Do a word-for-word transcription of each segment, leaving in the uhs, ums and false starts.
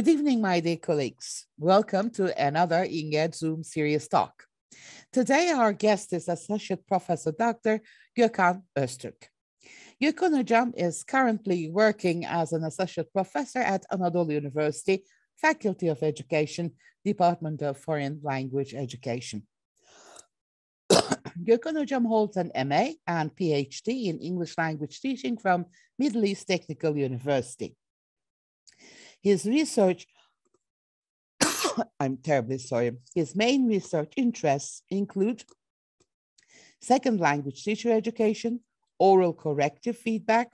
Good evening, my dear colleagues. Welcome to another Inged Zoom series talk. Today, our guest is Associate Professor Doctor Gökhan Öztürk. Gökhan Hocam is currently working as an Associate Professor at Anadolu University, Faculty of Education, Department of Foreign Language Education. Gökhan Hocam holds an M A and P H D in English language teaching from Middle East Technical University. His research, I'm terribly sorry, his main research interests include second language teacher education, oral corrective feedback,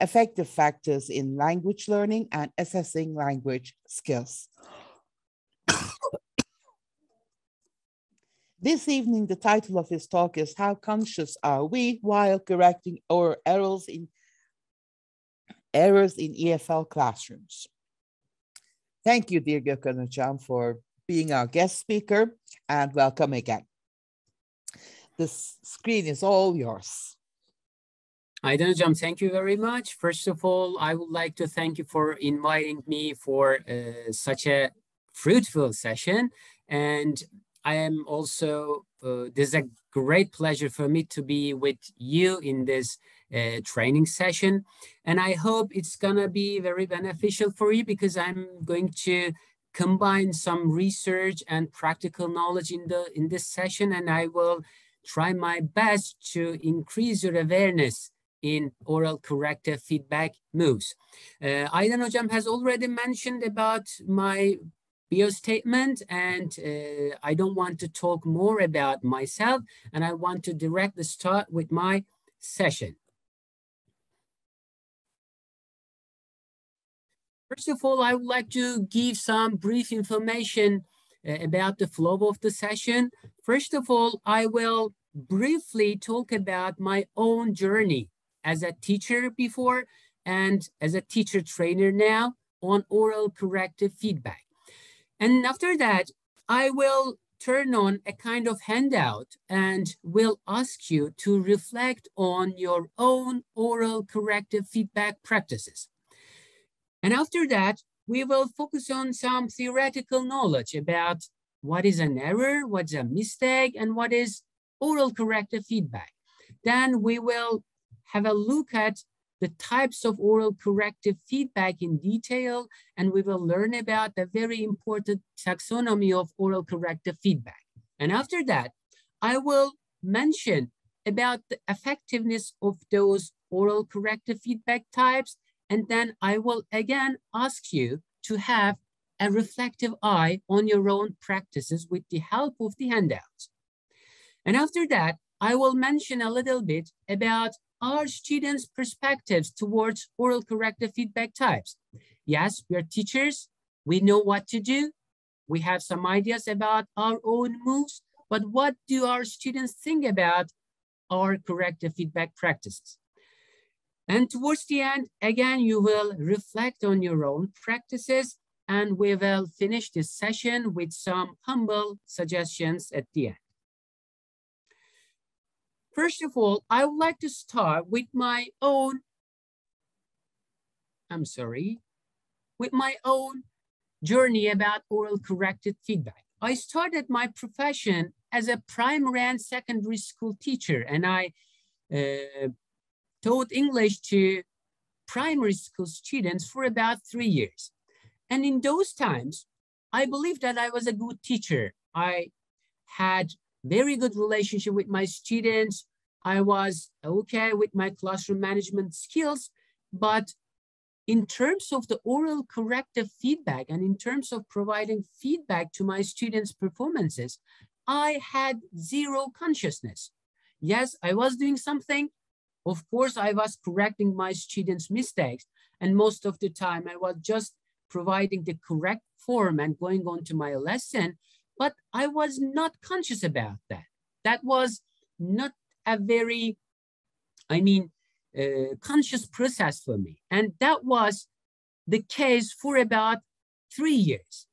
effective factors in language learning, and assessing language skills. This evening, the title of his talk is How Conscious Are We While Correcting Our Errors in, errors in E F L Classrooms? Thank you, dear Gökhan Hocam, for being our guest speaker, and welcome again. The screen is all yours. Aydan Hocam, thank you very much. First of all, I would like to thank you for inviting me for uh, such a fruitful session. And I am also, uh, this is a great pleasure for me to be with you in this Uh, training session, and I hope it's gonna be very beneficial for you because I'm going to combine some research and practical knowledge in the in this session, and I will try my best to increase your awareness in oral corrective feedback moves. Uh, Aydan Hocam has already mentioned about my bio statement, and uh, I don't want to talk more about myself, and I want to direct the start with my session. First of all, I would like to give some brief information uh, about the flow of the session. First of all, I will briefly talk about my own journey as a teacher before and as a teacher trainer now on oral corrective feedback. And after that, I will turn on a kind of handout and will ask you to reflect on your own oral corrective feedback practices. And after that, we will focus on some theoretical knowledge about what is an error, what's a mistake, and what is oral corrective feedback. Then we will have a look at the types of oral corrective feedback in detail, and we will learn about the very important taxonomy of oral corrective feedback. And after that, I will mention about the effectiveness of those oral corrective feedback types. And then I will again ask you to have a reflective eye on your own practices with the help of the handouts. And after that, I will mention a little bit about our students' perspectives towards oral corrective feedback types. Yes, we are teachers, we know what to do, we have some ideas about our own moves, but what do our students think about our corrective feedback practices? And towards the end, again, you will reflect on your own practices, and we will finish this session with some humble suggestions at the end. First of all, I would like to start with my own, I'm sorry, with my own journey about oral corrected feedback. I started my profession as a primary and secondary school teacher, and I uh, taught English to primary school students for about three years. And in those times, I believed that I was a good teacher. I had very good relationship with my students. I was okay with my classroom management skills, but in terms of the oral corrective feedback and in terms of providing feedback to my students' performances, I had zero consciousness. Yes, I was doing something. Of course, I was correcting my students' mistakes, and most of the time I was just providing the correct form and going on to my lesson, but I was not conscious about that. That was not a very, I mean, uh, conscious process for me. And that was the case for about three years.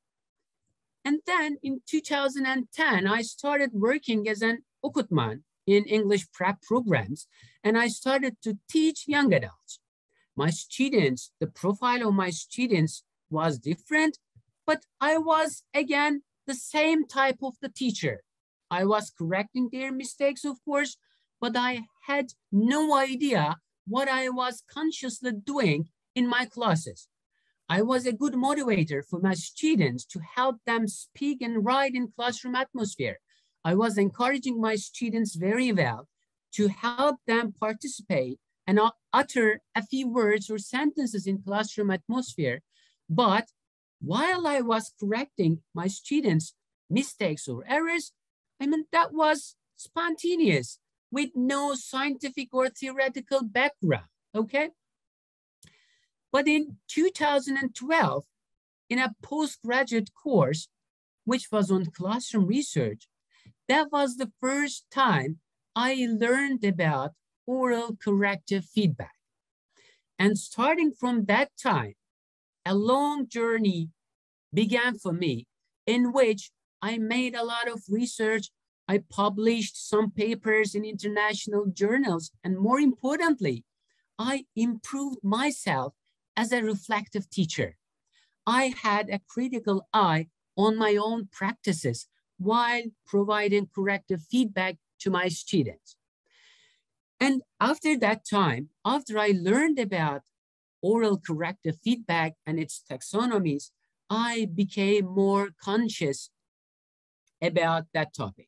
And then in two thousand ten, I started working as an okutman in English prep programs, and I started to teach young adults. My students, the profile of my students was different, but I was again the same type of the teacher. I was correcting their mistakes, of course, but I had no idea what I was consciously doing in my classes. I was a good motivator for my students to help them speak and write in classroom atmosphere. I was encouraging my students very well to help them participate and utter a few words or sentences in classroom atmosphere. But while I was correcting my students' mistakes or errors, I mean, that was spontaneous with no scientific or theoretical background, okay? But in two thousand twelve, in a postgraduate course, which was on classroom research, that was the first time I learned about oral corrective feedback. And starting from that time, a long journey began for me, in which I made a lot of research. I published some papers in international journals. And more importantly, I improved myself as a reflective teacher. I had a critical eye on my own practices while providing corrective feedback to my students. And after that time, after I learned about oral corrective feedback and its taxonomies, I became more conscious about that topic.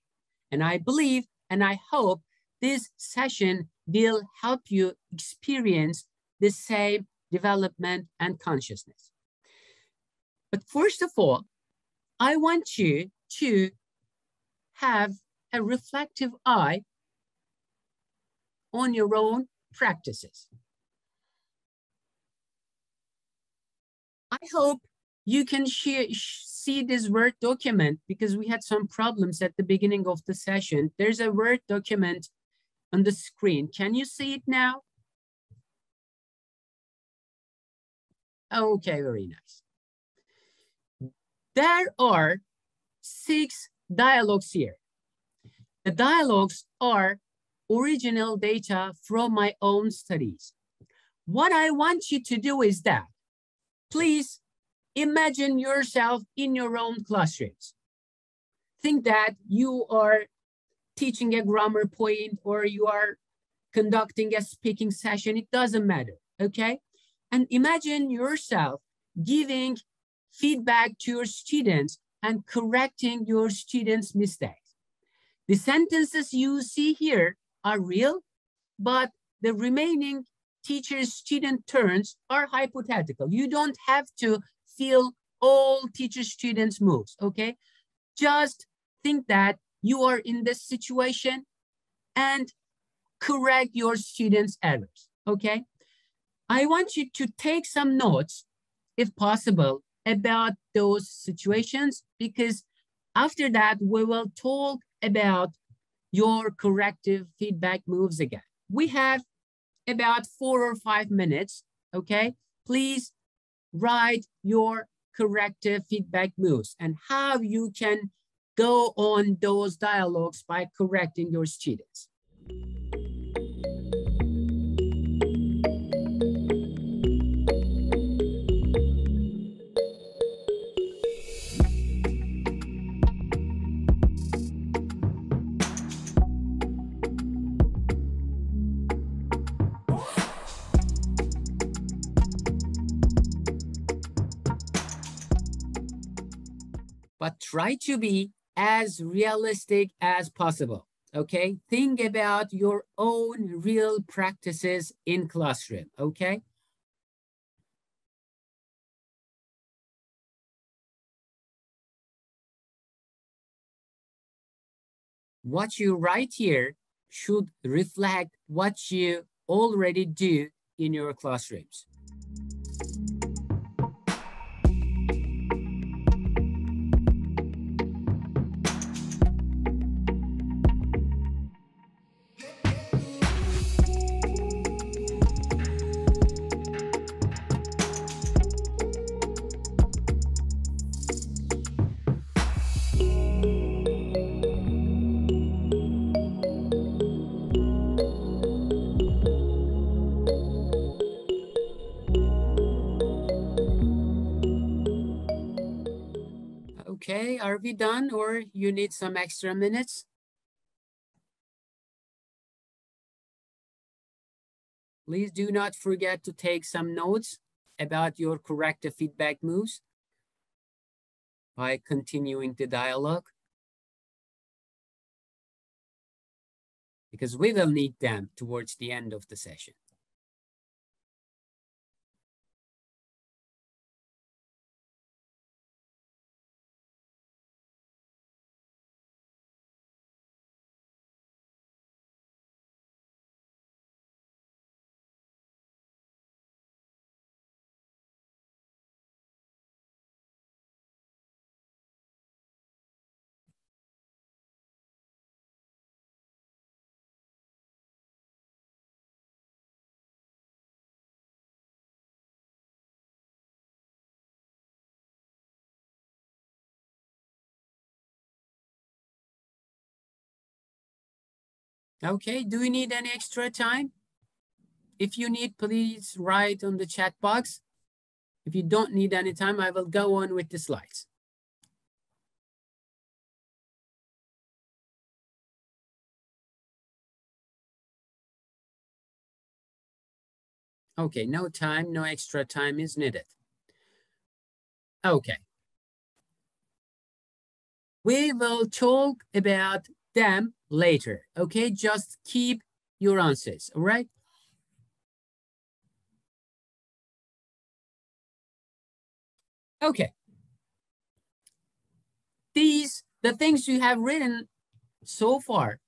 And I believe, and I hope this session will help you experience the same development and consciousness. But first of all, I want you to have a reflective eye on your own practices. I hope you can see this Word document because we had some problems at the beginning of the session. There's a Word document on the screen. Can you see it now? Okay, very nice. There are six dialogues here. The dialogues are original data from my own studies. What I want you to do is that, please imagine yourself in your own classrooms. Think that you are teaching a grammar point or you are conducting a speaking session. It doesn't matter, okay? And imagine yourself giving feedback to your students and correcting your students' mistakes. The sentences you see here are real, but the remaining teacher-student turns are hypothetical. You don't have to feel all teacher-students' moves, okay? Just think that you are in this situation and correct your students' errors, okay? I want you to take some notes, if possible, about those situations, because after that, we will talk about your corrective feedback moves again. We have about four or five minutes, okay? Please write your corrective feedback moves and how you can go on those dialogues by correcting your students. But try to be as realistic as possible, okay? Think about your own real practices in classroom, okay? What you write here should reflect what you already do in your classrooms. Have you done, or you need some extra minutes? Please do not forget to take some notes about your corrective feedback moves by continuing the dialogue, because we will need them towards the end of the session. Okay, do we need any extra time? If you need, please write on the chat box. If you don't need any time, I will go on with the slides. Okay, no time, no extra time is needed. Okay. We will talk about them later, okay? Just keep your answers, all right? Okay. These, the things you have written so far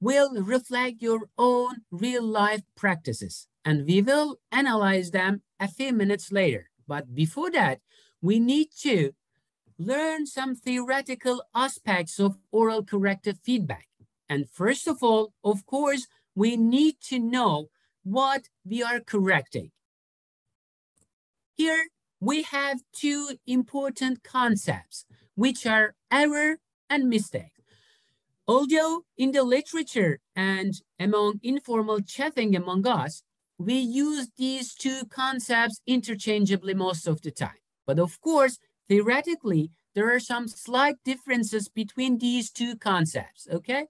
will reflect your own real life practices, and we will analyze them a few minutes later. But before that, we need to learn some theoretical aspects of oral corrective feedback. And first of all, of course, we need to know what we are correcting. Here we have two important concepts, which are error and mistake. Although in the literature and among informal chatting among us, we use these two concepts interchangeably most of the time. But of course, theoretically, there are some slight differences between these two concepts, okay?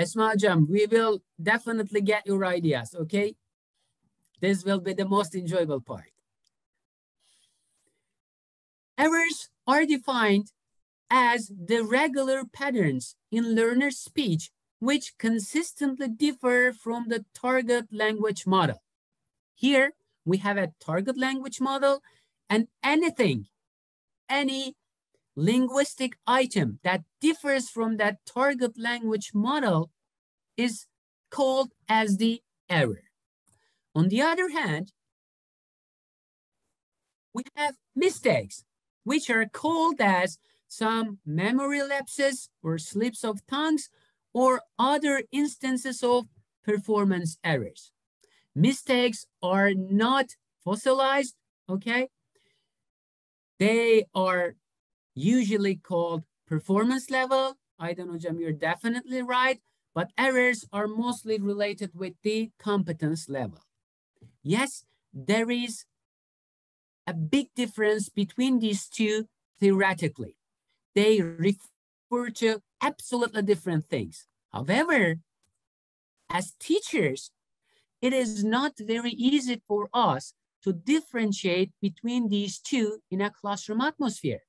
Esma Hocam, we will definitely get your ideas, okay? This will be the most enjoyable part. Errors are defined as the regular patterns in learner speech which consistently differ from the target language model. Here, we have a target language model, and anything, any linguistic item that differs from that target language model is called as the error. On the other hand, we have mistakes, which are called as some memory lapses or slips of tongues, or other instances of performance errors. Mistakes are not fossilized, okay? They are usually called performance level. I don't know, Jam, you're definitely right, but errors are mostly related with the competence level. Yes, there is a big difference between these two theoretically. They refer to absolutely different things. However, as teachers, it is not very easy for us to differentiate between these two in a classroom atmosphere.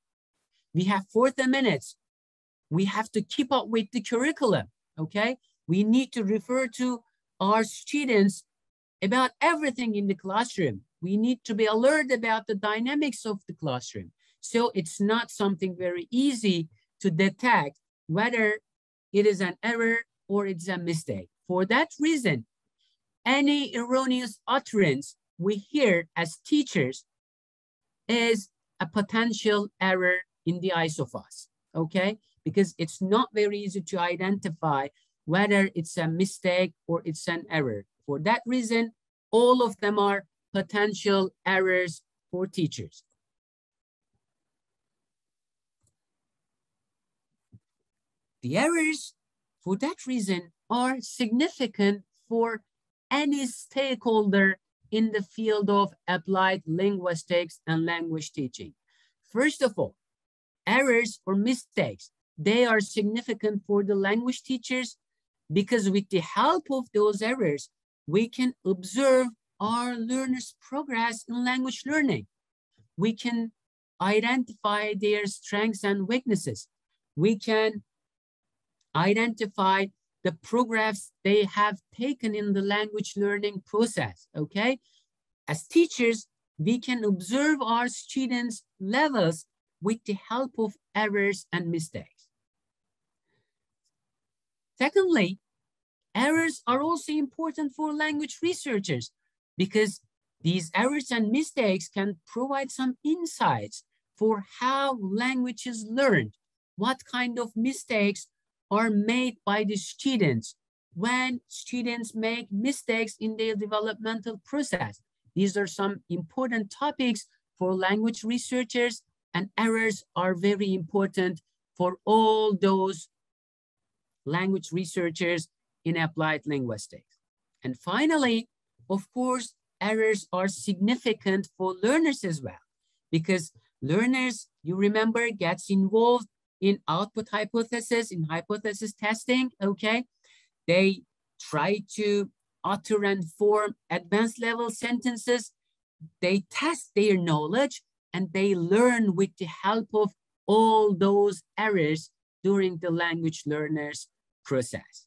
We have forty minutes. We have to keep up with the curriculum, okay? We need to refer to our students about everything in the classroom. We need to be alert about the dynamics of the classroom. So it's not something very easy to detect whether it is an error or it's a mistake. For that reason, any erroneous utterance we hear as teachers is a potential error in the eyes of us, okay? Because it's not very easy to identify whether it's a mistake or it's an error. For that reason, all of them are potential errors for teachers. The errors, for that reason, are significant for any stakeholder in the field of applied linguistics and language teaching. First of all, errors or mistakes, they are significant for the language teachers because with the help of those errors, we can observe our learners' progress in language learning. We can identify their strengths and weaknesses. We can identify the progress they have taken in the language learning process, okay? As teachers, we can observe our students' levels with the help of errors and mistakes. Secondly, errors are also important for language researchers because these errors and mistakes can provide some insights for how language is learned, what kind of mistakes are made by the students, when students make mistakes in their developmental process. These are some important topics for language researchers, and errors are very important for all those language researchers in applied linguistics. And finally, of course, errors are significant for learners as well, because learners, you remember, gets involved in output hypothesis, in hypothesis testing, okay? They try to utter and form advanced level sentences. They test their knowledge and they learn with the help of all those errors during the language learners process.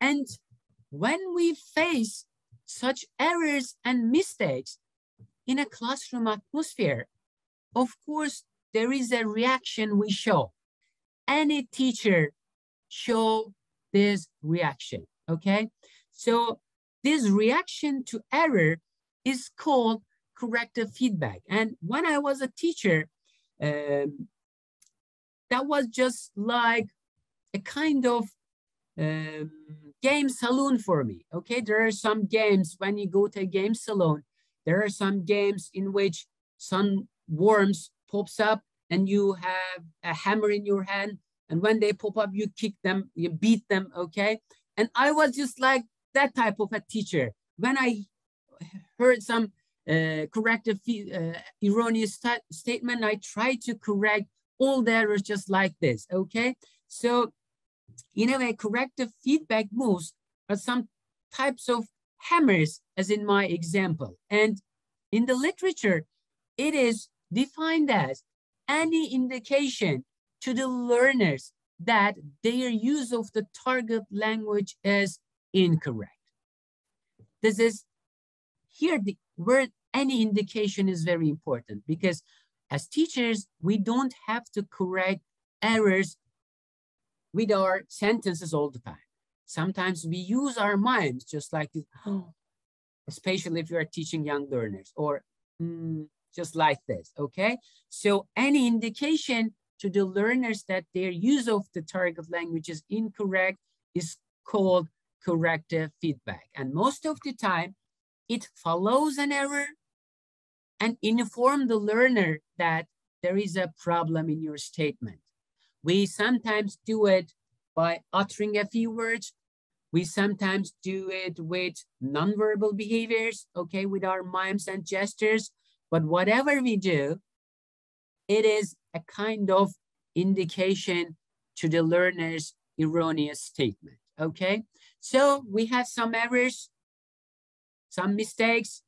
And when we face such errors and mistakes in a classroom atmosphere, of course, there is a reaction we show. Any teacher show this reaction, okay? So this reaction to error is called corrective feedback. And when I was a teacher, um, that was just like a kind of um, game saloon for me, okay? There are some games, when you go to a game saloon, there are some games in which some worms pops up and you have a hammer in your hand. And when they pop up, you kick them, you beat them, okay? And I was just like that type of a teacher. When I heard some uh, corrective, uh, erroneous statement, I tried to correct all the errors just like this, okay? So in a way, corrective feedback moves are some types of hammers, as in my example. And in the literature, it is defined as any indication to the learners that their use of the target language is incorrect. This is here the word any indication is very important because as teachers, we don't have to correct errors with our sentences all the time. Sometimes we use our minds just like this, oh, especially if you are teaching young learners or mm, just like this, okay? So any indication to the learners that their use of the target language is incorrect is called corrective feedback. And most of the time, it follows an error and informs the learner that there is a problem in your statement. We sometimes do it by uttering a few words. We sometimes do it with nonverbal behaviors, okay, with our mimes and gestures. But whatever we do, it is a kind of indication to the learner's erroneous statement, okay? So we have some errors, some mistakes,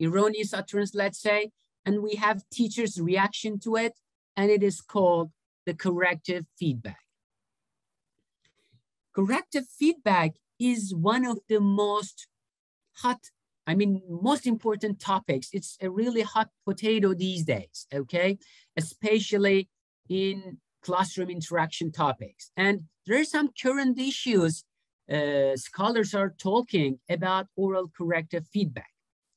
erroneous utterance, let's say, and we have teachers' reaction to it, and it is called the corrective feedback. Corrective feedback is one of the most hot, I mean, most important topics. It's a really hot potato these days, okay? Especially in classroom interaction topics. And there are some current issues uh, scholars are talking about oral corrective feedback.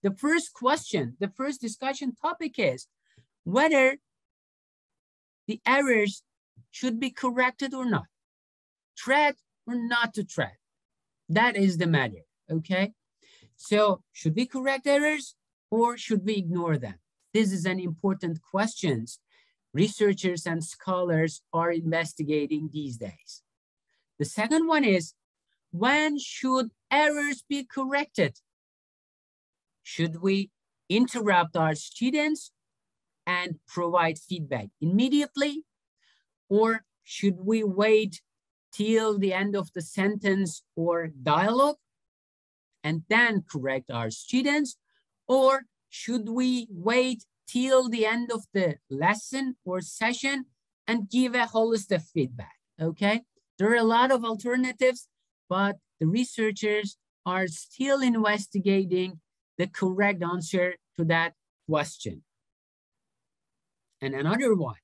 The first question, the first discussion topic is whether the errors should be corrected or not, tread or not to tread. That is the matter, okay? So should we correct errors or should we ignore them? This is an important question researchers and scholars are investigating these days. The second one is, when should errors be corrected? Should we interrupt our students and provide feedback immediately? Or should we wait till the end of the sentence or dialogue and then correct our students? Or should we wait till the end of the lesson or session and give a holistic feedback, okay? There are a lot of alternatives, but the researchers are still investigating the correct answer to that question. And another one,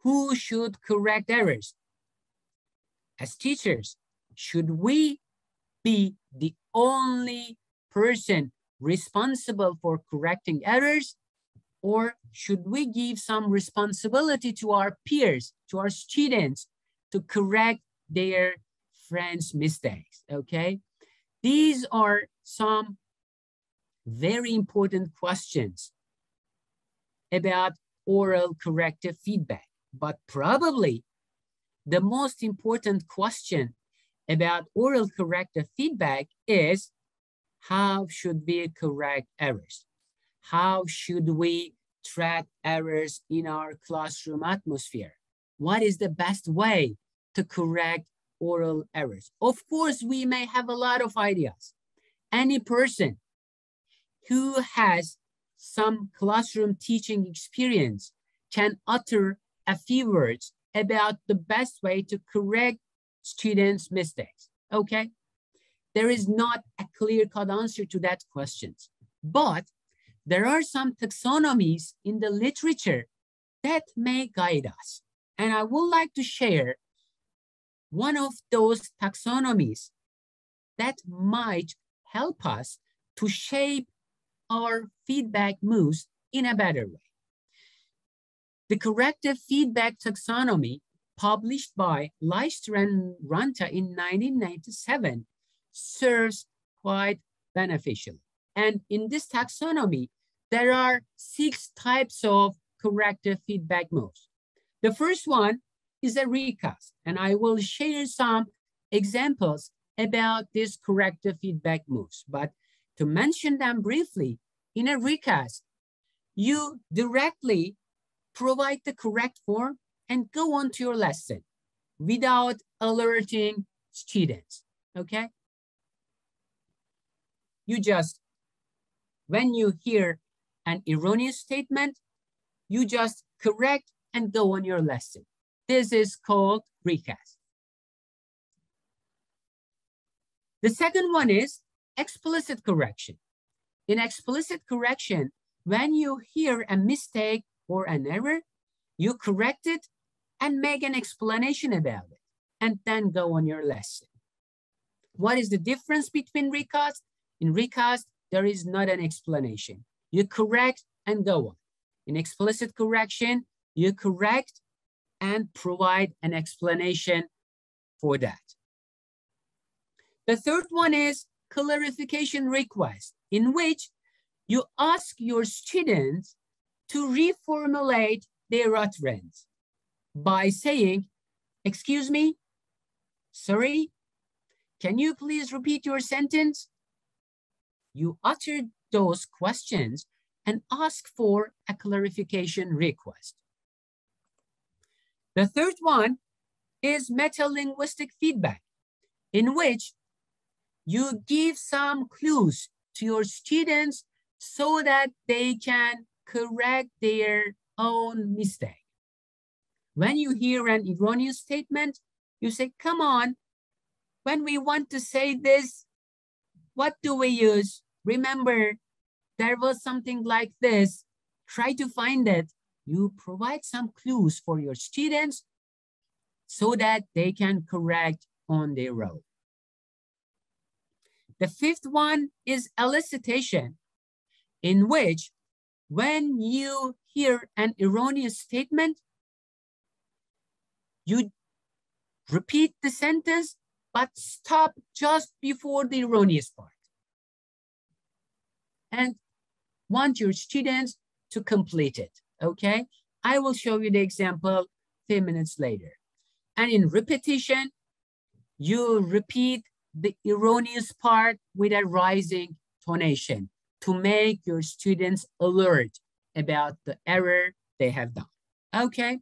who should correct errors? As teachers, should we be the only person responsible for correcting errors? Or should we give some responsibility to our peers, to our students, to correct their friends' mistakes, okay? These are some very important questions about oral corrective feedback, but probably the most important question about oral corrective feedback is, how should we correct errors? How should we track errors in our classroom atmosphere? What is the best way to correct oral errors? Of course, we may have a lot of ideas. Any person who has some classroom teaching experience can utter a few words about the best way to correct students' mistakes, okay? There is not a clear-cut answer to that question, but there are some taxonomies in the literature that may guide us. And I would like to share one of those taxonomies that might help us to shape our feedback moves in a better way. The corrective feedback taxonomy, published by Lyster and Ranta in nineteen ninety-seven, serves quite beneficially. And in this taxonomy, there are six types of corrective feedback modes. The first one is a recast, and I will share some examples about these corrective feedback moves. But to mention them briefly, in a recast, you directly provide the correct form and go on to your lesson without alerting students, okay? You just, when you hear an erroneous statement, you just correct and go on your lesson. This is called recast. The second one is explicit correction. In explicit correction, when you hear a mistake or an error, you correct it and make an explanation about it, and then go on your lesson. What is the difference between recast? In recast, there is not an explanation. You correct and go on. In explicit correction, you correct and provide an explanation for that. The third one is clarification request, in which you ask your students to reformulate their utterance by saying, excuse me, sorry, can you please repeat your sentence? You utter those questions and ask for a clarification request. The third one is meta-linguistic feedback, in which you give some clues to your students so that they can correct their own mistake. When you hear an erroneous statement, you say, come on, when we want to say this, what do we use? Remember, there was something like this. Try to find it. You provide some clues for your students so that they can correct on their own. The fifth one is elicitation, in which when you hear an erroneous statement, you repeat the sentence but stop just before the erroneous part and want your students to complete it, okay? I will show you the example ten minutes later. And in repetition, you repeat the erroneous part with a rising tonation to make your students alert about the error they have done. Okay,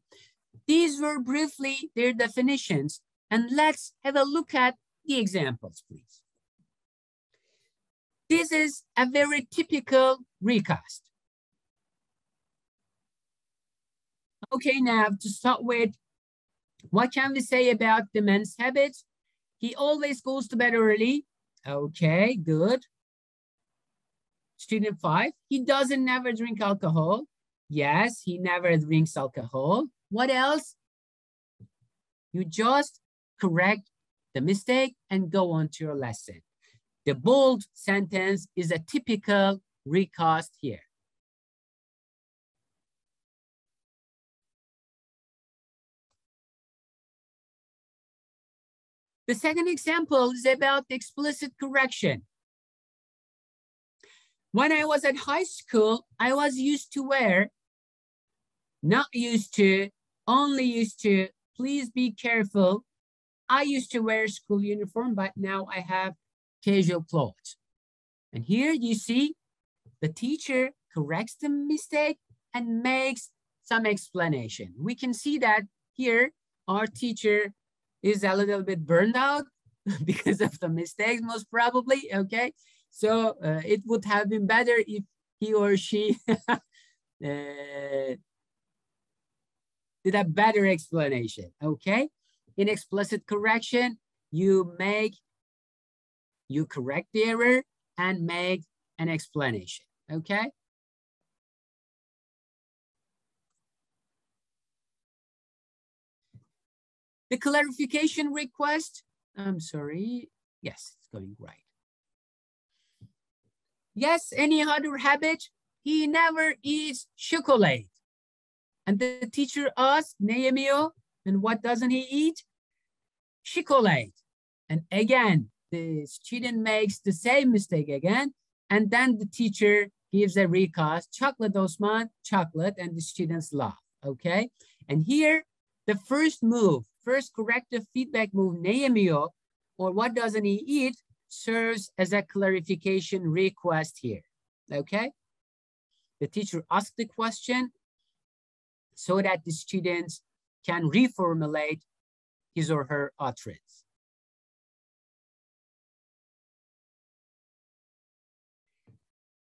these were briefly their definitions, and let's have a look at the examples, please. This is a very typical recast. Okay, now to start with, what can we say about the man's habits? He always goes to bed early. Okay, good. Student five, he doesn't never drink alcohol. Yes, he never drinks alcohol. What else? You just correct the mistake and go on to your lesson. The bold sentence is a typical recast here. The second example is about the explicit correction. When I was at high school, I was used to wear, not used to, only used to, please be careful. I used to wear school uniform, but now I have casual clothes. And here you see the teacher corrects the mistake and makes some explanation. We can see that here our teacher is a little bit burned out because of the mistakes, most probably, okay? So uh, it would have been better if he or she uh, did a better explanation, okay? In explicit correction, you make, you correct the error and make an explanation, okay? The clarification request, I'm sorry. Yes, it's going right. Yes, any other habit? He never eats chocolate. And the teacher asked Nehemio, and what doesn't he eat? Chocolate. And again, the student makes the same mistake again. And then the teacher gives a recast, chocolate Osman, chocolate, and the students laugh, okay? And here, the first move, first corrective feedback move, Nehemio, or what doesn't he eat, serves as a clarification request here, okay? The teacher asks the question so that the students can reformulate his or her utterance.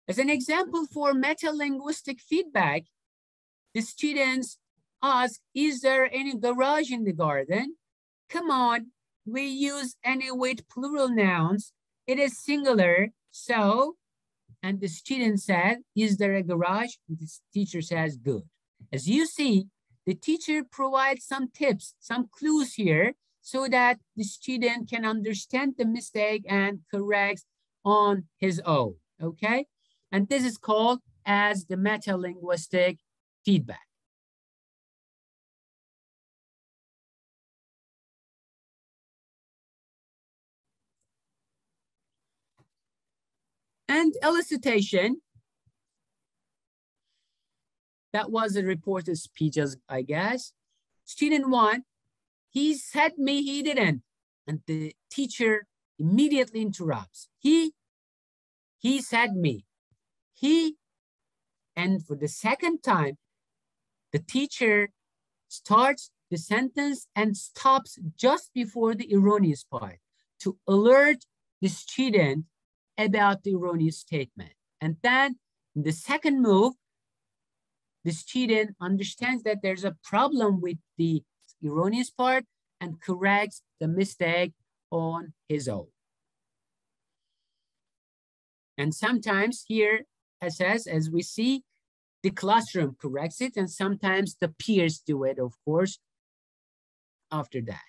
As an example for meta-linguistic feedback, the students ask, is there any garage in the garden? Come on, we use any with plural nouns. It is singular, so, and the student said, is there a garage? And the teacher says, good. As you see, the teacher provides some tips, some clues here, so that the student can understand the mistake and correct on his own, okay? And this is called as the meta-linguistic feedback. And elicitation, that was a reported speech, I guess. Student one, he said me, he didn't. And the teacher immediately interrupts. He, he said me, he, and for the second time, the teacher starts the sentence and stops just before the erroneous part to alert the student about the erroneous statement. And then in the second move, the student understands that there's a problem with the erroneous part and corrects the mistake on his own. And sometimes here, as, as we see, the classroom corrects it, and sometimes the peers do it, of course, after that.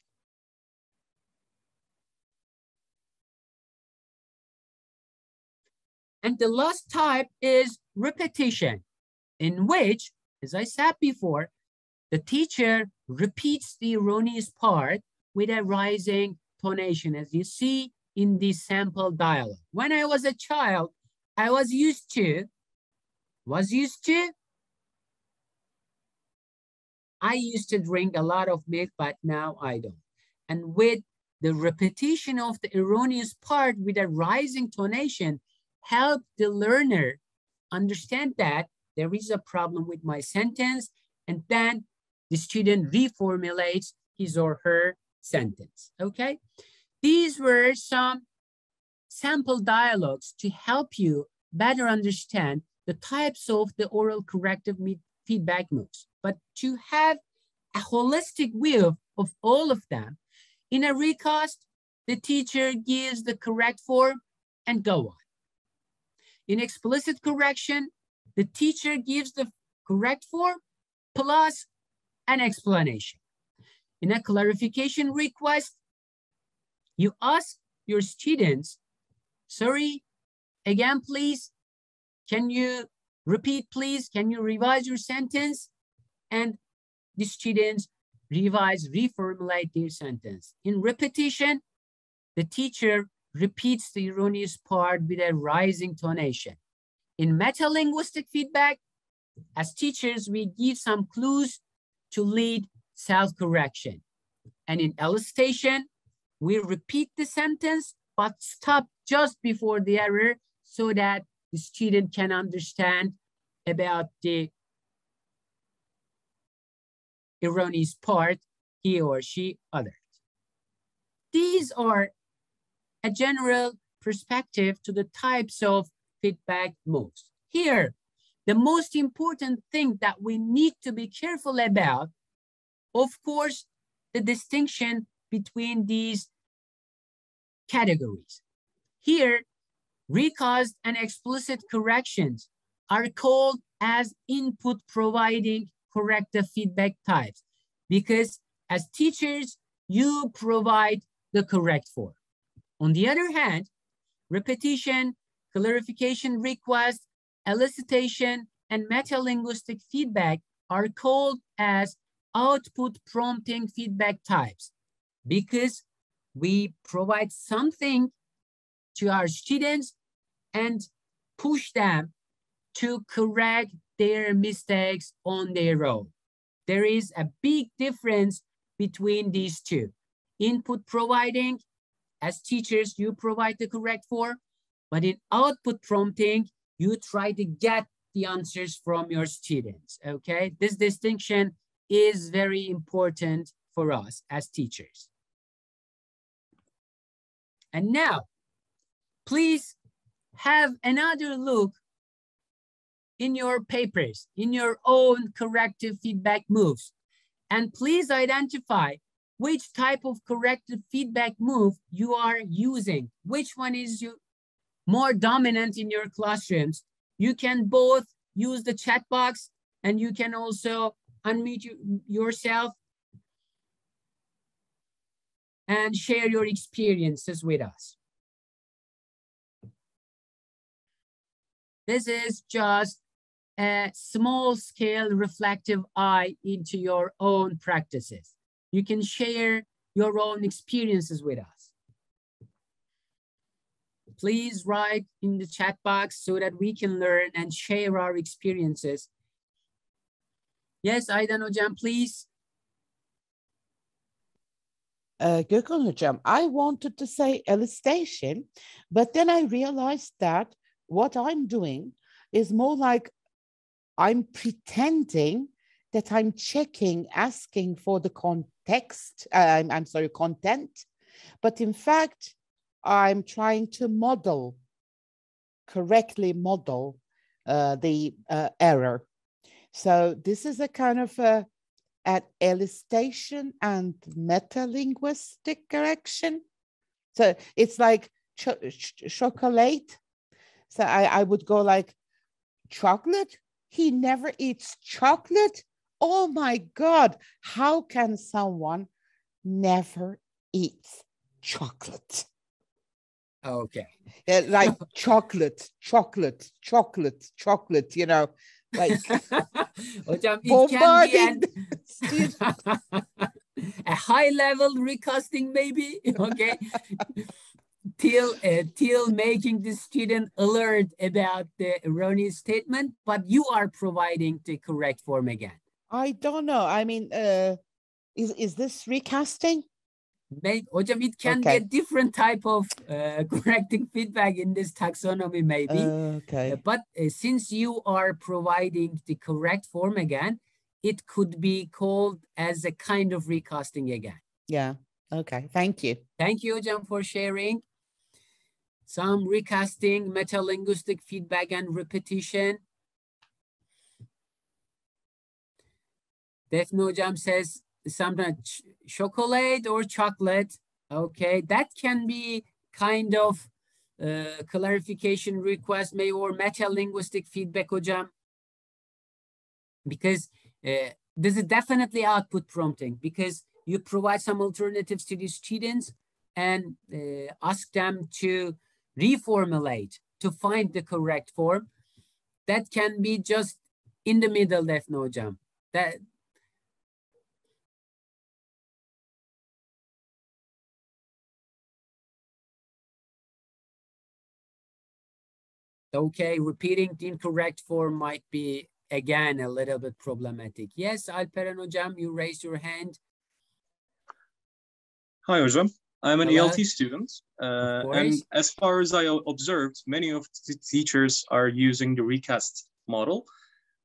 And the last type is repetition, in which, as I said before, the teacher repeats the erroneous part with a rising tonation, as you see in the sample dialogue. When I was a child, I was used to, was used to, I used to drink a lot of milk, but now I don't. And with The repetition of the erroneous part with a rising tonation helped the learner understand that there is a problem with my sentence, and then the student reformulates his or her sentence, okay? These were some sample dialogues to help you better understand the types of the oral corrective feedback modes. But to have a holistic view of all of them, in a recast, the teacher gives the correct form and go on. In explicit correction, the teacher gives the correct form plus an explanation. In a clarification request, you ask your students, sorry, again, please, can you repeat, please? Can you revise your sentence? And the students revise, reformulate their sentence. In repetition, the teacher repeats the erroneous part with a rising tonation. In metalinguistic feedback, as teachers, we give some clues to lead self-correction. And in elicitation, we repeat the sentence, but stop just before the error so that the student can understand about the erroneous part he or she uttered. These are a general perspective to the types of feedback modes. Here, the most important thing that we need to be careful about, of course, the distinction between these categories. Here, recast and explicit corrections are called as input providing corrective feedback types because as teachers, you provide the correct form. On the other hand, repetition, clarification request, elicitation, and metalinguistic feedback are called as output prompting feedback types because we provide something to our students and push them to correct their mistakes on their own. There is a big difference between these two. Input providing, as teachers, you provide the correct form, but in output prompting, you try to get the answers from your students, okay? This distinction is very important for us as teachers. And now, please have another look in your papers, in your own corrective feedback moves. And please identify which type of corrective feedback move you are using, which one is you more dominant in your classrooms. You can both use the chat box and you can also unmute you, yourself and share your experiences with us. This is just a small scale reflective eye into your own practices. You can share your own experiences with us. Please write in the chat box so that we can learn and share our experiences. Yes, Aydan Hocam, please. Uh, Gökhan Hocam, I wanted to say elicitation, but then I realized that what I'm doing is more like I'm pretending that I'm checking, asking for the context, uh, I'm, I'm sorry, content, but in fact, I'm trying to model, correctly model uh, the uh, error. So this is a kind of a, an elicitation and metalinguistic correction. So it's like ch ch chocolate. So I, I would go like, chocolate? He never eats chocolate? Oh my God, how can someone never eat chocolate? Okay. Yeah, like chocolate, chocolate, chocolate, chocolate, you know, like bombarding a high level recasting maybe, okay? Till, uh, till making the student alert about the erroneous statement, but you are providing the correct form again. I don't know. I mean, uh, is, is this recasting? May, Hocam, it can okay. be a different type of uh, correcting feedback in this taxonomy, maybe. Uh, okay. But uh, since you are providing the correct form again, it could be called as a kind of recasting again. Yeah. Okay. Thank you. Thank you, Hocam, for sharing. Some recasting, metalinguistic feedback and repetition. Defne Hocam says, sometimes chocolate or chocolate. Okay, that can be kind of uh, clarification request, maybe, or meta-linguistic feedback, Hocam. Because uh, this is definitely output prompting, because you provide some alternatives to the students and uh, ask them to reformulate, to find the correct form. That can be just in the middle, Defne Hocam. That, Okay, repeating the incorrect form might be, again, a little bit problematic. Yes, Alperen Hocam, you raised your hand. Hi, Hocam. I'm an Hello. E L T student. Uh, and as far as I observed, many of the teachers are using the recast model.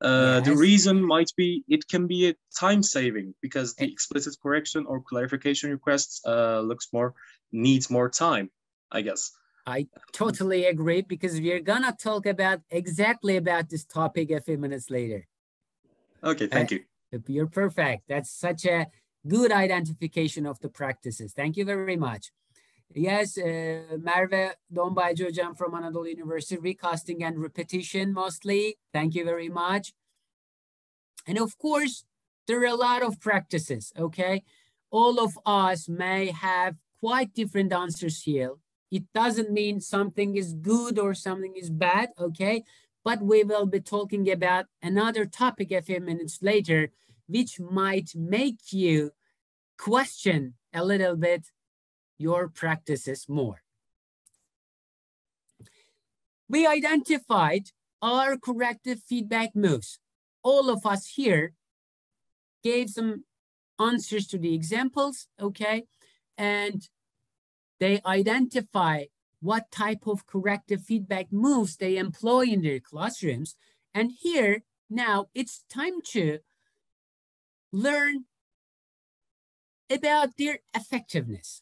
Uh, yes. The reason might be it can be a time saving, because the explicit correction or clarification requests uh, looks more, needs more time, I guess. I totally agree, because we're gonna talk about exactly about this topic a few minutes later. Okay, thank uh, you. You're perfect. That's such a good identification of the practices. Thank you very much. Yes, uh, Merve Dombaycı Hocam from Anadolu University, recasting and repetition mostly. Thank you very much. And of course, there are a lot of practices, okay? All of us may have quite different answers here. It doesn't mean something is good or something is bad, okay? But we will be talking about another topic a few minutes later, which might make you question a little bit your practices more. We identified our corrective feedback moves. All of us here gave some answers to the examples, okay? And they identify what type of corrective feedback moves they employ in their classrooms. And here, now, it's time to learn about their effectiveness.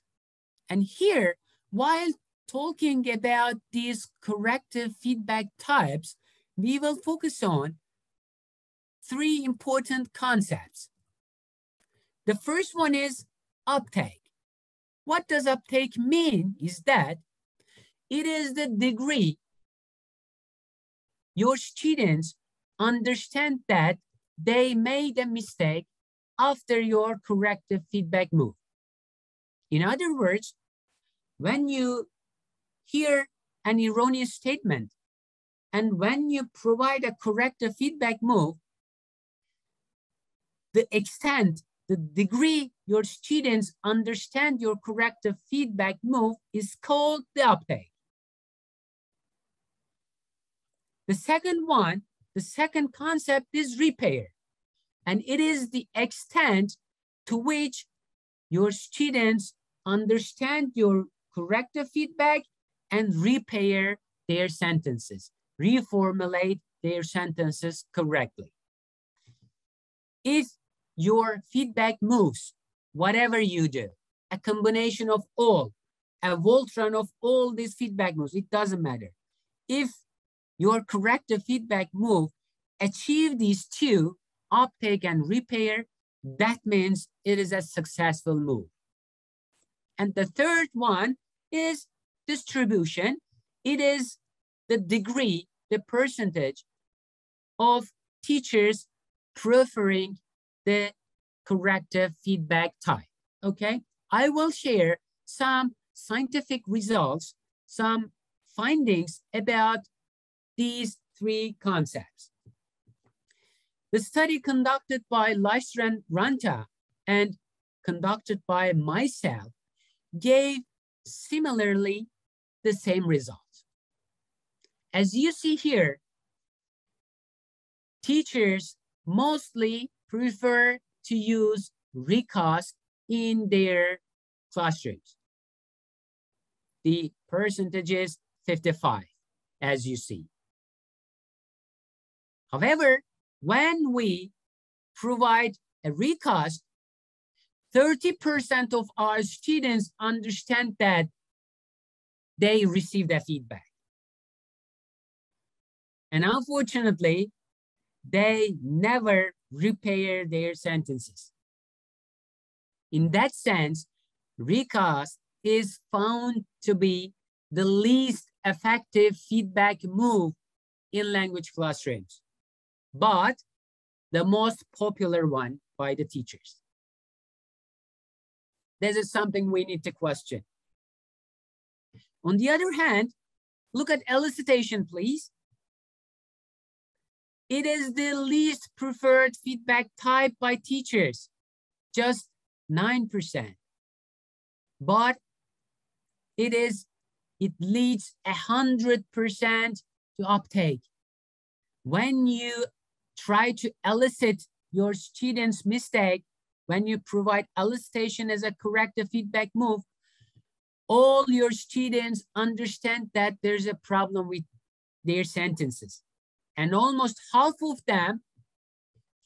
And here, while talking about these corrective feedback types, we will focus on three important concepts. The first one is uptake. What does uptake mean is that it is the degree your students understand that they made a mistake after your corrective feedback move. In other words, when you hear an erroneous statement and when you provide a corrective feedback move, the extent, the degree your students understand your corrective feedback move is called the uptake. The second one, the second concept is repair. And it is the extent to which your students understand your corrective feedback and repair their sentences, reformulate their sentences correctly. If your feedback moves, whatever you do, a combination of all, a Voltron of all these feedback moves, it doesn't matter. If your corrective feedback move achieves these two, uptake and repair, that means it is a successful move. And the third one is distribution. It is the degree, the percentage of teachers preferring the corrective feedback type, okay? I will share some scientific results, some findings about these three concepts. The study conducted by Lyster and Ranta and conducted by myself gave similarly the same result. As you see here, teachers mostly prefer to use recast in their classrooms. The percentage is fifty-five, as you see. However, when we provide a recast, thirty percent of our students understand that they receive the feedback. And unfortunately, they never repair their sentences. In that sense, recast is found to be the least effective feedback move in language classrooms, but the most popular one by the teachers. This is something we need to question. On the other hand, look at elicitation, please. It is the least preferred feedback type by teachers, just nine percent. But it is, it leads one hundred percent to uptake. When you try to elicit your students' mistake, when you provide elicitation as a corrective feedback move, all your students understand that there's a problem with their sentences. And almost half of them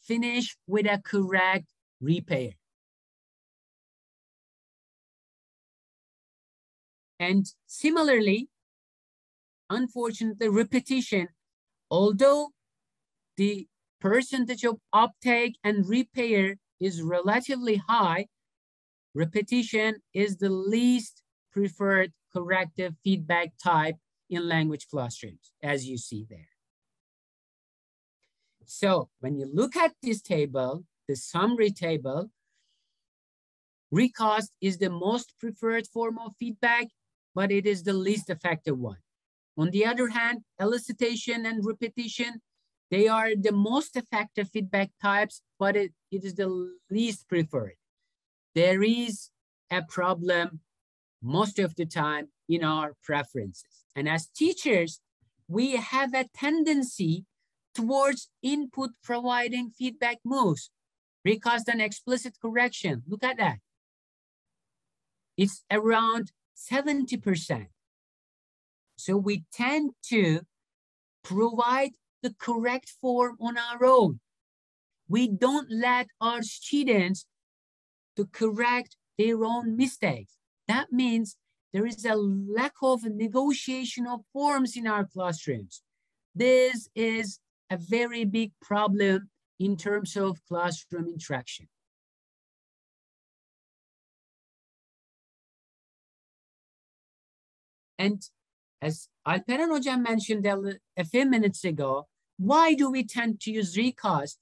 finish with a correct repair. And similarly, unfortunately, repetition, although the percentage of uptake and repair is relatively high, repetition is the least preferred corrective feedback type in language classrooms, as you see there. So when you look at this table, the summary table, recast is the most preferred form of feedback, but it is the least effective one. On the other hand, elicitation and repetition, they are the most effective feedback types, but it, it is the least preferred. There is a problem most of the time in our preferences. And as teachers, we have a tendency towards input providing feedback moves, recast and explicit correction. Look at that. It's around seventy percent. So we tend to provide the correct form on our own. We don't let our students to correct their own mistakes. That means there is a lack of negotiation of forms in our classrooms. This is a very big problem in terms of classroom interaction. And as Alperen Hocam mentioned a few minutes ago, why do we tend to use recast?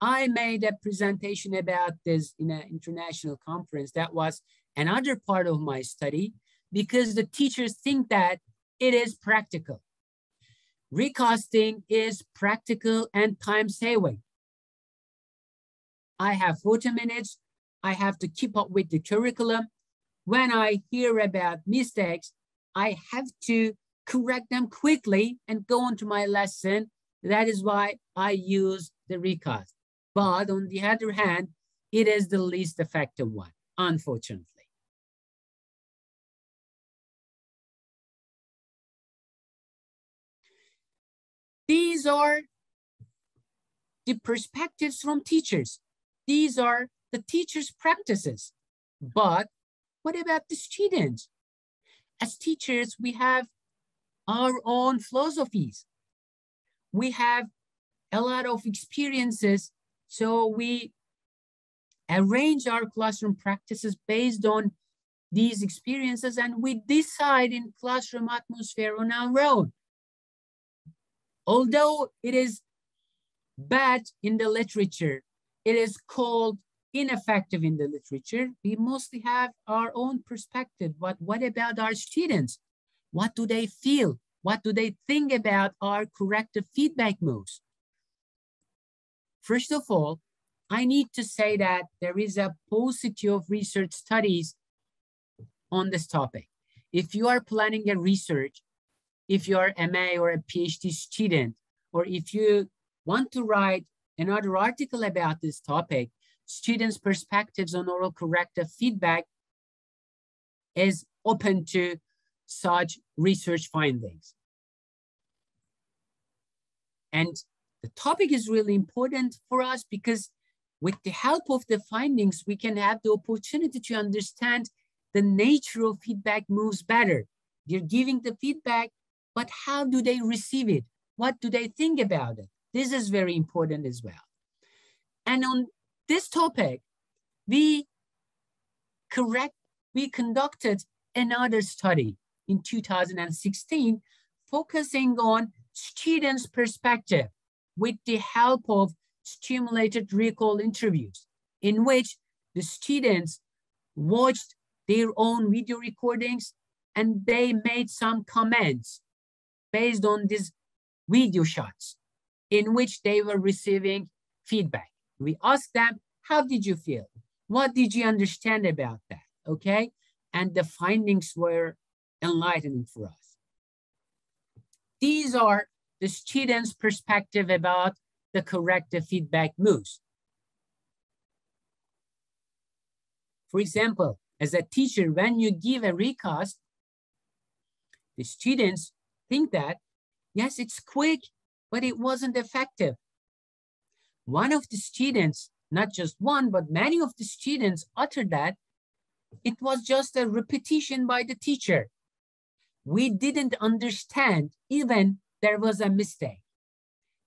I made a presentation about this in an international conference. That was another part of my study, because the teachers think that it is practical. Recasting is practical and time saving. I have forty minutes. I have to keep up with the curriculum. When I hear about mistakes, I have to correct them quickly and go on to my lesson. That is why I use the recast. But on the other hand, it is the least effective one, unfortunately. These are the perspectives from teachers. These are the teachers' practices. But what about the students? As teachers, we have our own philosophies. We have a lot of experiences, so we arrange our classroom practices based on these experiences, and we decide in classroom atmosphere on our own. Although it is bad in the literature, it is called ineffective in the literature, we mostly have our own perspective. But what about our students? What do they feel? What do they think about our corrective feedback moves? First of all, I need to say that there is a paucity of research studies on this topic. If you are planning a research, if you're an M A or a PhD student, or if you want to write another article about this topic, students' perspectives on oral corrective feedback, is open to such research findings. And the topic is really important for us because with the help of the findings, we can have the opportunity to understand the nature of feedback moves better. They're giving the feedback, but how do they receive it? What do they think about it? This is very important as well. And on this topic, we correct, we conducted another study in two thousand sixteen, focusing on students' perspective with the help of stimulated recall interviews, in which the students watched their own video recordings and they made some comments based on these video shots in which they were receiving feedback. We asked them, how did you feel? What did you understand about that, okay? And the findings were enlightening for us. These are the students' perspective about the corrective feedback moves. For example, as a teacher, when you give a recast, the students think that, yes, it's quick, but it wasn't effective. One of the students, not just one, but many of the students uttered that it was just a repetition by the teacher. We didn't understand even there was a mistake.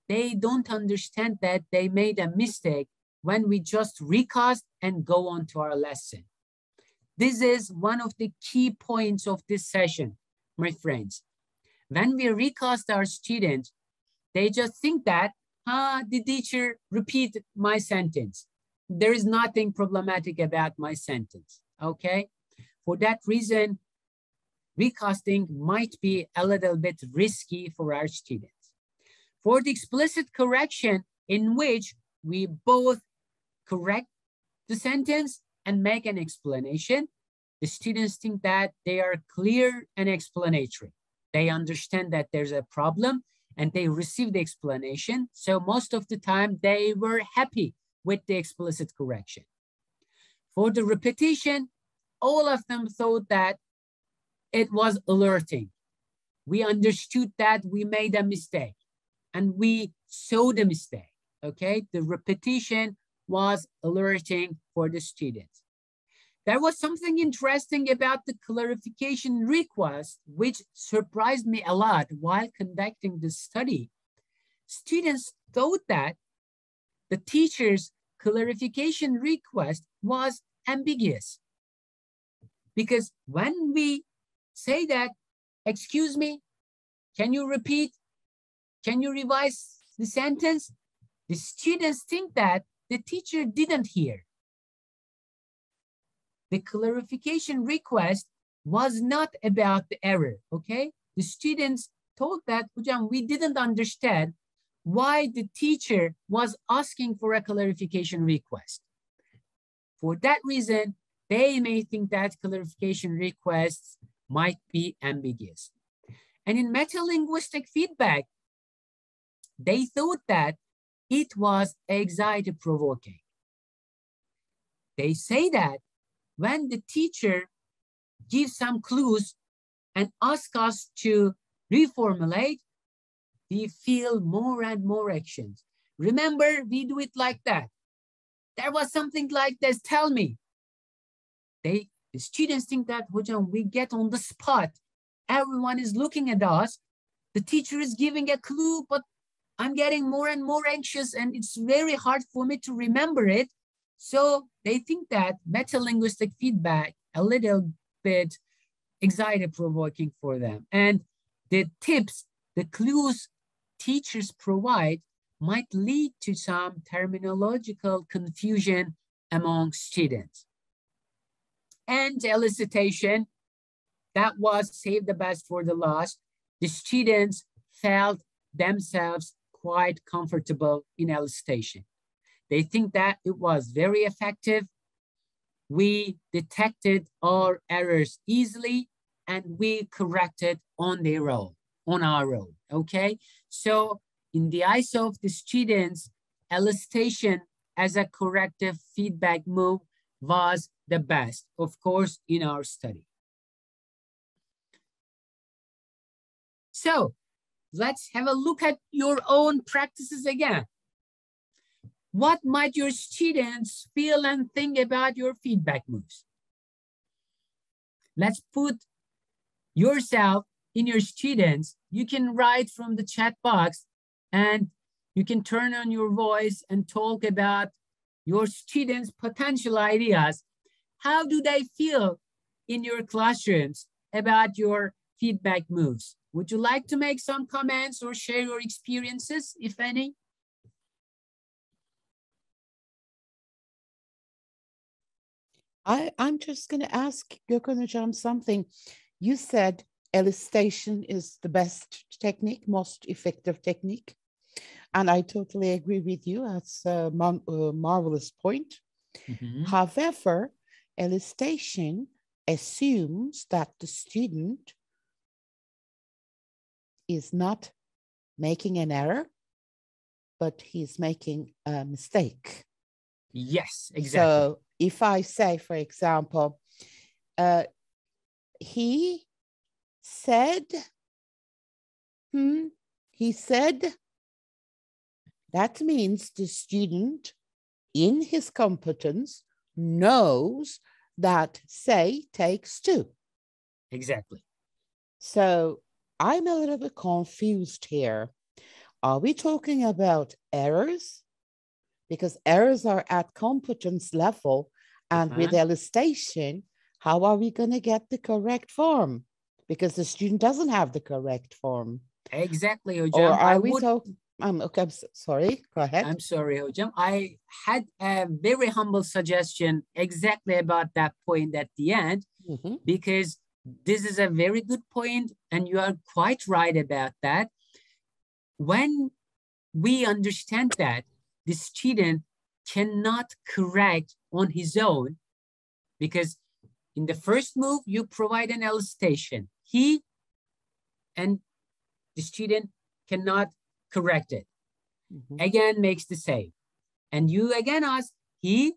They don't understand that they made a mistake when we just recast and go on to our lesson. This is one of the key points of this session, my friends. When we recast our students, they just think that, ah, the teacher repeated my sentence. There is nothing problematic about my sentence, okay? For that reason, recasting might be a little bit risky for our students. For the explicit correction, in which we both correct the sentence and make an explanation, the students think that they are clear and explanatory. They understand that there's a problem and they receive the explanation. So most of the time they were happy with the explicit correction. For the repetition, all of them thought that it was alerting. We understood that we made a mistake and we saw the mistake, okay? The repetition was alerting for the students. There was something interesting about the clarification request, which surprised me a lot while conducting this study. Students thought that the teacher's clarification request was ambiguous. Because when we say that, excuse me, can you repeat? Can you revise the sentence? The students think that the teacher didn't hear. The clarification request was not about the error, okay? The students told that, Hocam, we didn't understand why the teacher was asking for a clarification request. For that reason, they may think that clarification requests might be ambiguous. And in meta-linguistic feedback, they thought that it was anxiety-provoking. They say that when the teacher gives some clues and asks us to reformulate, we feel more and more actions. Remember, we do it like that. There was something like this, tell me. They, the students think that, Hocam, we get on the spot. Everyone is looking at us. The teacher is giving a clue, but I'm getting more and more anxious and it's very hard for me to remember it. So they think that meta-linguistic feedback a little bit anxiety-provoking for them. And the tips, the clues teachers provide might lead to some terminological confusion among students. And elicitation, that was saved the best for the last. The students felt themselves quite comfortable in elicitation. They think that it was very effective. We detected our errors easily and we corrected on their own, on our own, okay? So in the eyes of the students, elicitation as a corrective feedback move was the best, of course, in our study. So let's have a look at your own practices again. What might your students feel and think about your feedback loops? Let's put yourself in your students. You can write from the chat box and you can turn on your voice and talk about your students' potential ideas. How do they feel in your classrooms about your feedback moves? Would you like to make some comments or share your experiences, if any? I, I'm just going to ask Gökhan Hocam something. You said elicitation is the best technique, most effective technique. And I totally agree with you. That's a, mar- a marvelous point. Mm-hmm. However, elicitation assumes that the student is not making an error, but he's making a mistake. Yes, exactly. So if I say, for example, uh, he said, hmm, he said, that means the student in his competence knows that say takes two. Exactly. So I'm a little bit confused here. Are we talking about errors? Because errors are at competence level, and uh-huh. with elicitation, how are we going to get the correct form? Because the student doesn't have the correct form. Exactly, Hocam. Or are I we would... talking? Um, okay, I'm so sorry. Go ahead. I'm sorry, Hocam. I had a very humble suggestion exactly about that point at the end, mm-hmm. because this is a very good point, and you are quite right about that. When we understand that the student cannot correct on his own, because in the first move, you provide an elicitation. He and the student cannot correct it. Mm-hmm. Again, makes the same. And you again ask he,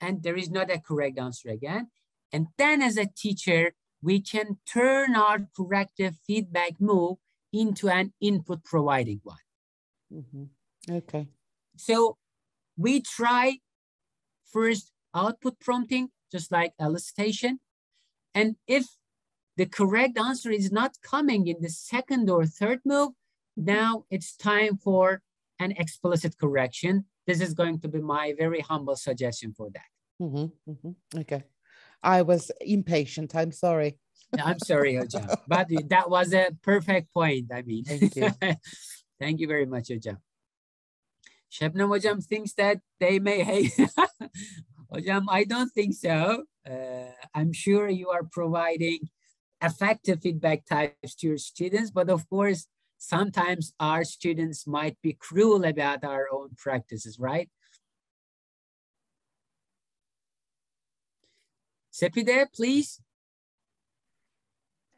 and there is not a correct answer again. And then as a teacher, we can turn our corrective feedback move into an input providing one. Mm-hmm. Okay. So we try first output prompting, just like elicitation. And if the correct answer is not coming in the second or third move, now it's time for an explicit correction. This is going to be my very humble suggestion for that. Mm-hmm. Mm-hmm. Okay. I was impatient. I'm sorry. I'm sorry, Hocam. But that was a perfect point. I mean, thank you. Thank you very much, Hocam. Şebnem Hocam thinks that they may hate. Hocam, I don't think so. Uh, I'm sure you are providing effective feedback types to your students, but of course, sometimes our students might be cruel about our own practices, right? Sepide, please.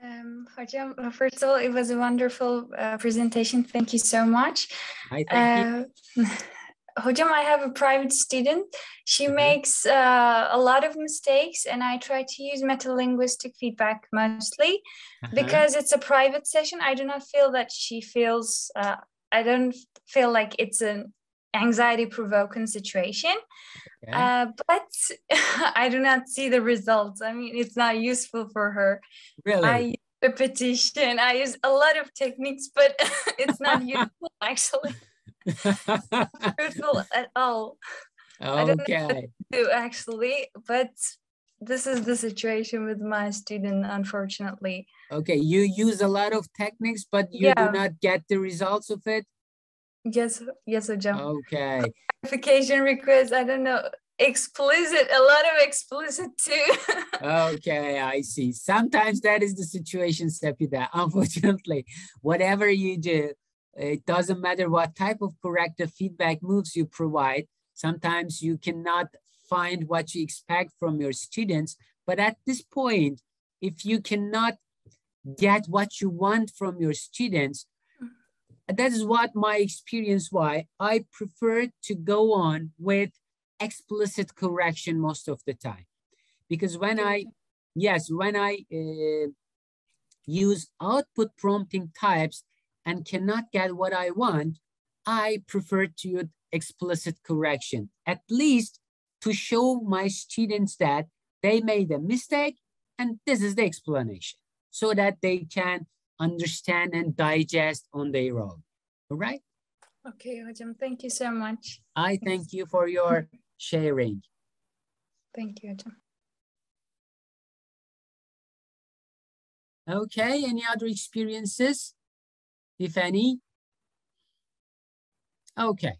Um, Hocam, first of all, it was a wonderful uh, presentation. Thank you so much. I thank uh, you. Hocam, I have a private student. She mm-hmm. makes uh, a lot of mistakes, and I try to use metalinguistic feedback mostly uh-huh. because it's a private session. I do not feel that she feels, uh, I don't feel like it's an anxiety-provoking situation, okay. uh, but I do not see the results. I mean, it's not useful for her. Really? I use repetition. I use a lot of techniques, but it's not useful, actually. Truthful at all. Okay. I don't know what to do, actually, but this is the situation with my student, unfortunately. Okay, you use a lot of techniques, but you yeah. do not get the results of it? Yes, yes, Hocam. Okay. Clarification requests, I don't know, explicit, a lot of explicit too. Okay, I see. Sometimes that is the situation, Sepida, unfortunately. Whatever you do, it doesn't matter what type of corrective feedback moves you provide. Sometimes you cannot find what you expect from your students. But at this point, if you cannot get what you want from your students, that is what my experience why I prefer to go on with explicit correction most of the time. Because when I, yes, when I uh, use output prompting types and cannot get what I want, I prefer to use explicit correction, at least to show my students that they made a mistake and this is the explanation so that they can understand and digest on their own, all right? Okay, Hocam, thank you so much. I thank you for your sharing. Thank you, Hocam. Okay, any other experiences, if any? Okay,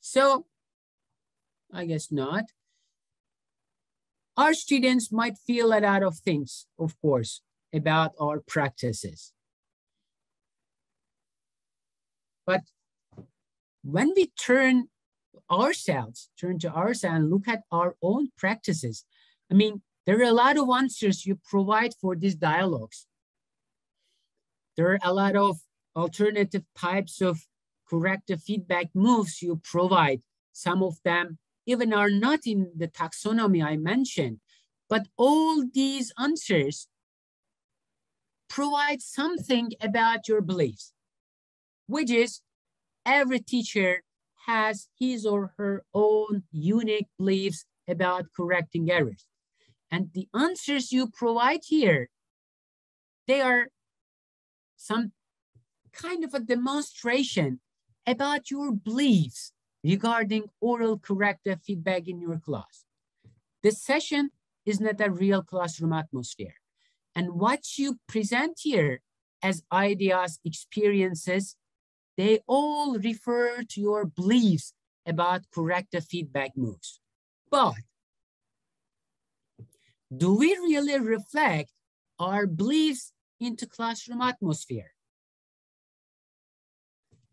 so I guess not. Our students might feel a lot of things, of course, about our practices. But when we turn ourselves, turn to ourselves and look at our own practices, I mean, there are a lot of answers you provide for these dialogues. There are a lot of alternative types of corrective feedback moves you provide. Some of them even are not in the taxonomy I mentioned, but all these answers provide something about your beliefs, which is every teacher has his or her own unique beliefs about correcting errors. And the answers you provide here, they are some kind of a demonstration about your beliefs regarding oral corrective feedback in your class. This session is not a real classroom atmosphere. And what you present here as ideas, experiences, they all refer to your beliefs about corrective feedback moves. But do we really reflect our beliefs into classroom atmosphere?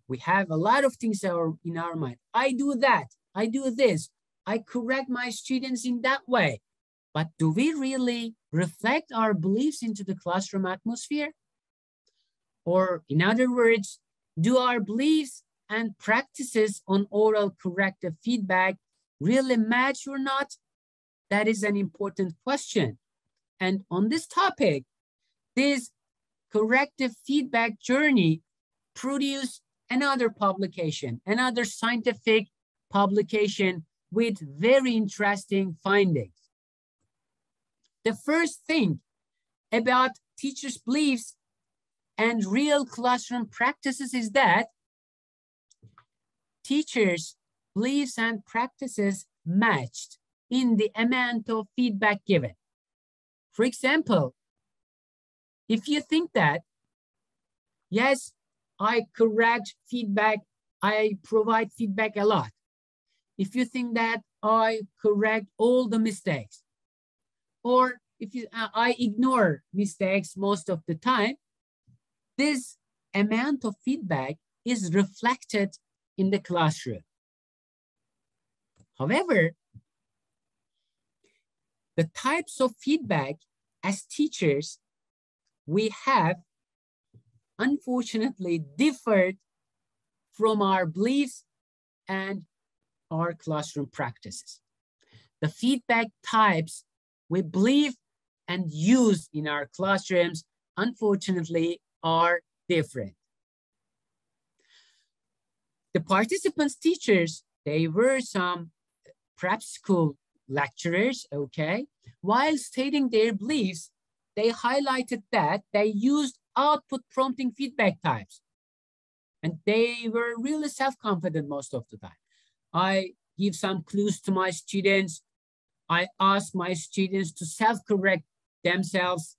We have a lot of things in our mind. I do that, I do this, I correct my students in that way. But do we really reflect our beliefs into the classroom atmosphere? Or in other words, do our beliefs and practices on oral corrective feedback really match or not? That is an important question. And on this topic, this corrective feedback journey produced another publication, another scientific publication with very interesting findings. The first thing about teachers' beliefs and real classroom practices is that teachers' beliefs and practices matched in the amount of feedback given. For example, if you think that, yes, I correct feedback, I provide feedback a lot. If you think that I correct all the mistakes, or if you, I ignore mistakes most of the time, this amount of feedback is reflected in the classroom. However, the types of feedback as teachers we have unfortunately differed from our beliefs and our classroom practices. The feedback types we believe and use in our classrooms, unfortunately, are different. The participants' teachers, they were some prep school lecturers, okay? While stating their beliefs, they highlighted that they used output prompting feedback types. And they were really self-confident most of the time. I give some clues to my students. I ask my students to self-correct themselves.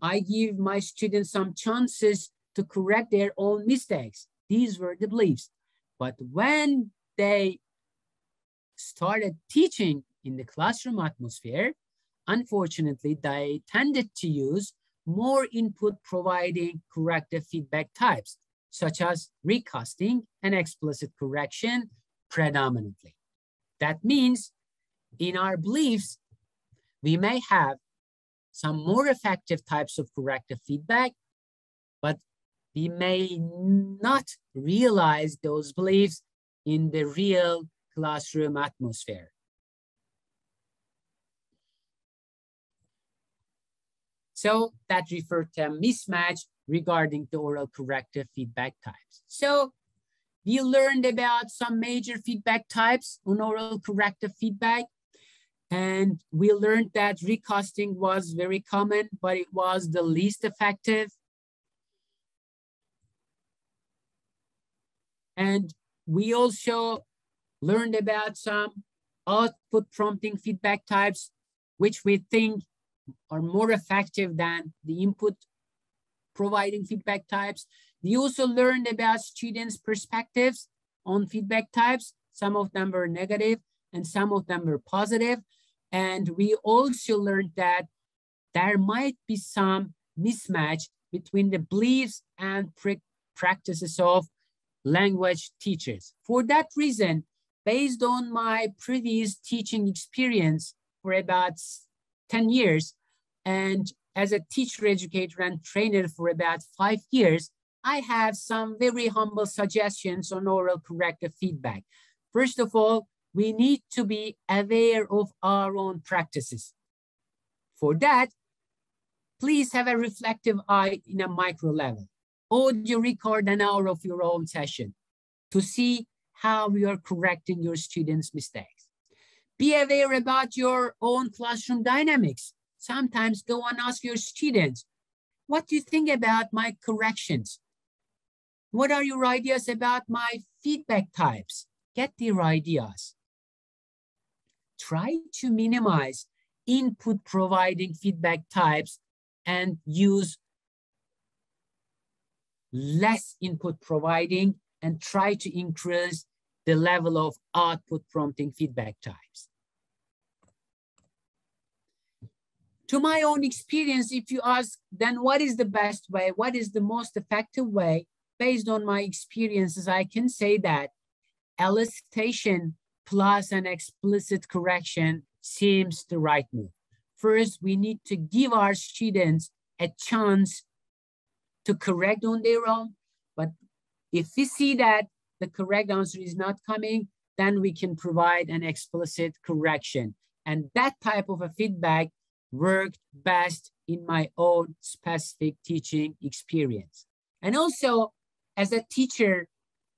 I give my students some chances to correct their own mistakes. These were the beliefs. But when they started teaching in the classroom atmosphere, unfortunately, they tended to use more input providing corrective feedback types, such as recasting and explicit correction predominantly. That means in our beliefs, we may have some more effective types of corrective feedback, but we may not realize those beliefs in the real classroom atmosphere. So that referred to a mismatch regarding the oral corrective feedback types. So we learned about some major feedback types on oral corrective feedback. And we learned that recasting was very common, but it was the least effective. And we also learned about some output prompting feedback types, which we think are more effective than the input providing feedback types. We also learned about students' perspectives on feedback types. Some of them were negative and some of them were positive. And we also learned that there might be some mismatch between the beliefs and practices of language teachers. For that reason, based on my previous teaching experience for about ten years, and as a teacher, educator, and trainer for about five years, I have some very humble suggestions on oral corrective feedback. First of all, we need to be aware of our own practices. For that, please have a reflective eye in a micro level. Audio record an hour of your own session to see how you are correcting your students' mistakes. Be aware about your own classroom dynamics. Sometimes go and ask your students, what do you think about my corrections? What are your ideas about my feedback types? Get their ideas. Try to minimize input providing feedback types and use less input providing, and try to increase the level of output prompting feedback types. To my own experience, if you ask, then what is the best way? What is the most effective way? Based on my experiences, I can say that elicitation plus an explicit correction seems the right move. First, we need to give our students a chance to correct on their own, but if we see that the correct answer is not coming, then we can provide an explicit correction. And that type of a feedback worked best in my own specific teaching experience. And also, as a teacher,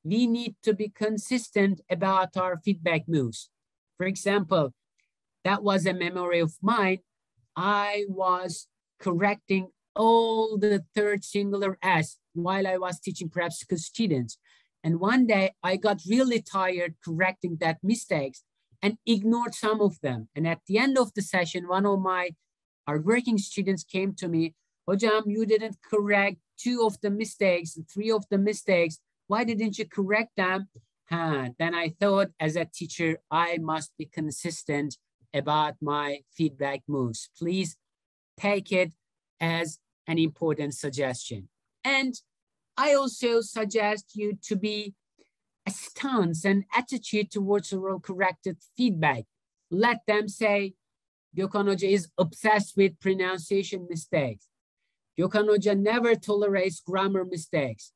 we need to be consistent about our feedback moves. For example, that was a memory of mine. I was correcting all the third singular S while I was teaching prep school students. And one day I got really tired correcting that mistakes and ignored some of them. And at the end of the session, one of my our working students came to me, Hocam, you didn't correct two of the mistakes, three of the mistakes. Why didn't you correct them? Huh. Then I thought as a teacher, I must be consistent about my feedback moves. Please take it as an important suggestion. And I also suggest you to be a stance and attitude towards oral corrected feedback. Let them say, Gökhan Hoca is obsessed with pronunciation mistakes. Gökhan Hoca never tolerates grammar mistakes.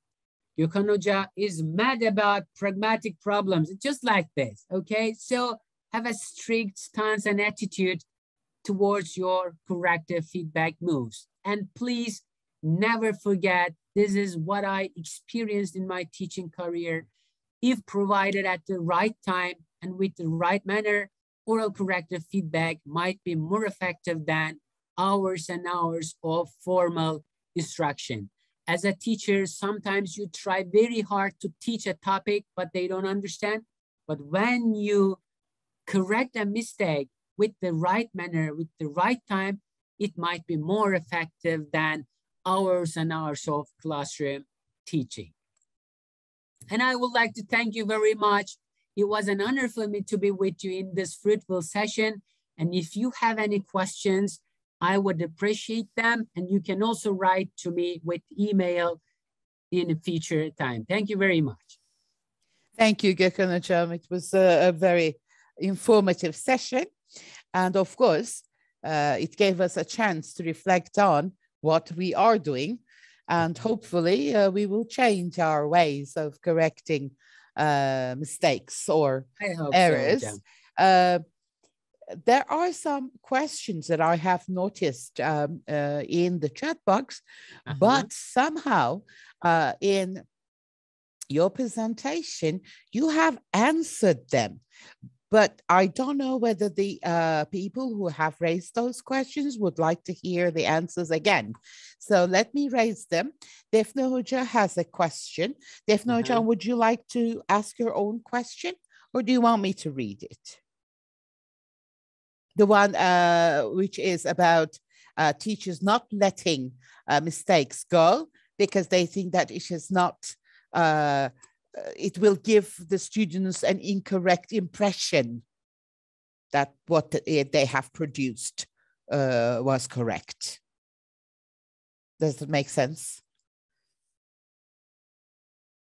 Gökhan Hoca is mad about pragmatic problems, just like this, okay? So have a strict stance and attitude towards your corrective feedback moves. And please never forget, this is what I experienced in my teaching career. If provided at the right time and with the right manner, oral corrective feedback might be more effective than hours and hours of formal instruction. As a teacher, sometimes you try very hard to teach a topic, but they don't understand. But when you correct a mistake with the right manner, with the right time, it might be more effective than hours and hours of classroom teaching. And I would like to thank you very much. It was an honor for me to be with you in this fruitful session. And if you have any questions, I would appreciate them. And you can also write to me with email in a future time. Thank you very much. Thank you, Gökhan Hocam. It was a, a very informative session. And of course, uh, it gave us a chance to reflect on what we are doing. And hopefully uh, we will change our ways of correcting uh, mistakes or errors. So, uh, there are some questions that I have noticed um, uh, in the chat box, uh-huh. but somehow uh, in your presentation, you have answered them. But I don't know whether the uh, people who have raised those questions would like to hear the answers again. So let me raise them. Defne Hoca has a question. Defne Hoca, mm-hmm. would you like to ask your own question, or do you want me to read it? The one uh, which is about uh, teachers not letting uh, mistakes go because they think that it is not... Uh, it will give the students an incorrect impression that what they have produced uh, was correct. Does that make sense?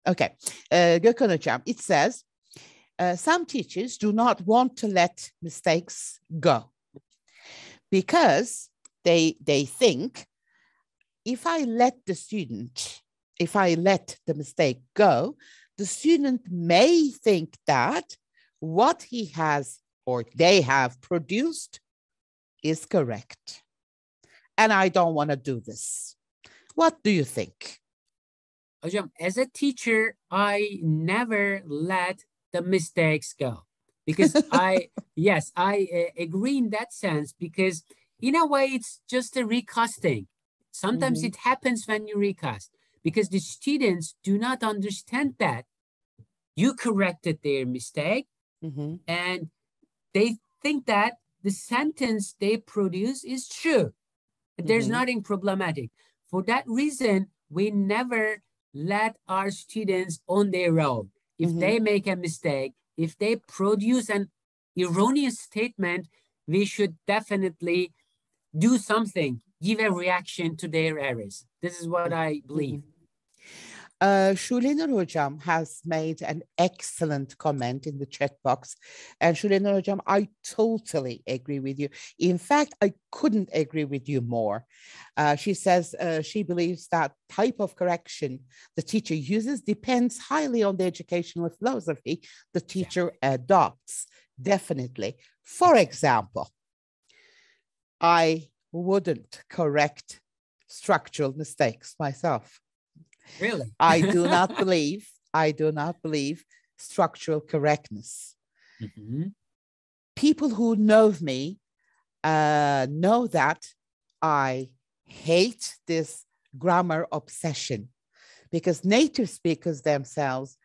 Okay, uh, Gökhan Hocam, it says, uh, some teachers do not want to let mistakes go because they, they think, if I let the student, if I let the mistake go, the student may think that what he has or they have produced is correct. And I don't want to do this. What do you think? Hocam, as a teacher, I never let the mistakes go. Because I, yes, I uh, agree in that sense, because in a way, it's just a recasting. Sometimes mm-hmm. it happens when you recast. Because the students do not understand that you corrected their mistake, mm-hmm. and they think that the sentence they produce is true. Mm-hmm. There's nothing problematic. For that reason, we never let our students on their own. If mm-hmm. they make a mistake, if they produce an erroneous statement, we should definitely do something, give a reaction to their errors. This is what I believe. Mm-hmm. Uh, Şulenur Hocam has made an excellent comment in the chat box. And Şulenur Hocam, I totally agree with you. In fact, I couldn't agree with you more. Uh, she says uh, she believes that type of correction the teacher uses depends highly on the educational philosophy the teacher yeah. adopts, definitely. For example, I wouldn't correct structural mistakes myself. Really? I do not believe, I do not believe structural correctness. Mm-hmm. People who know me uh, know that I hate this grammar obsession, because native speakers themselves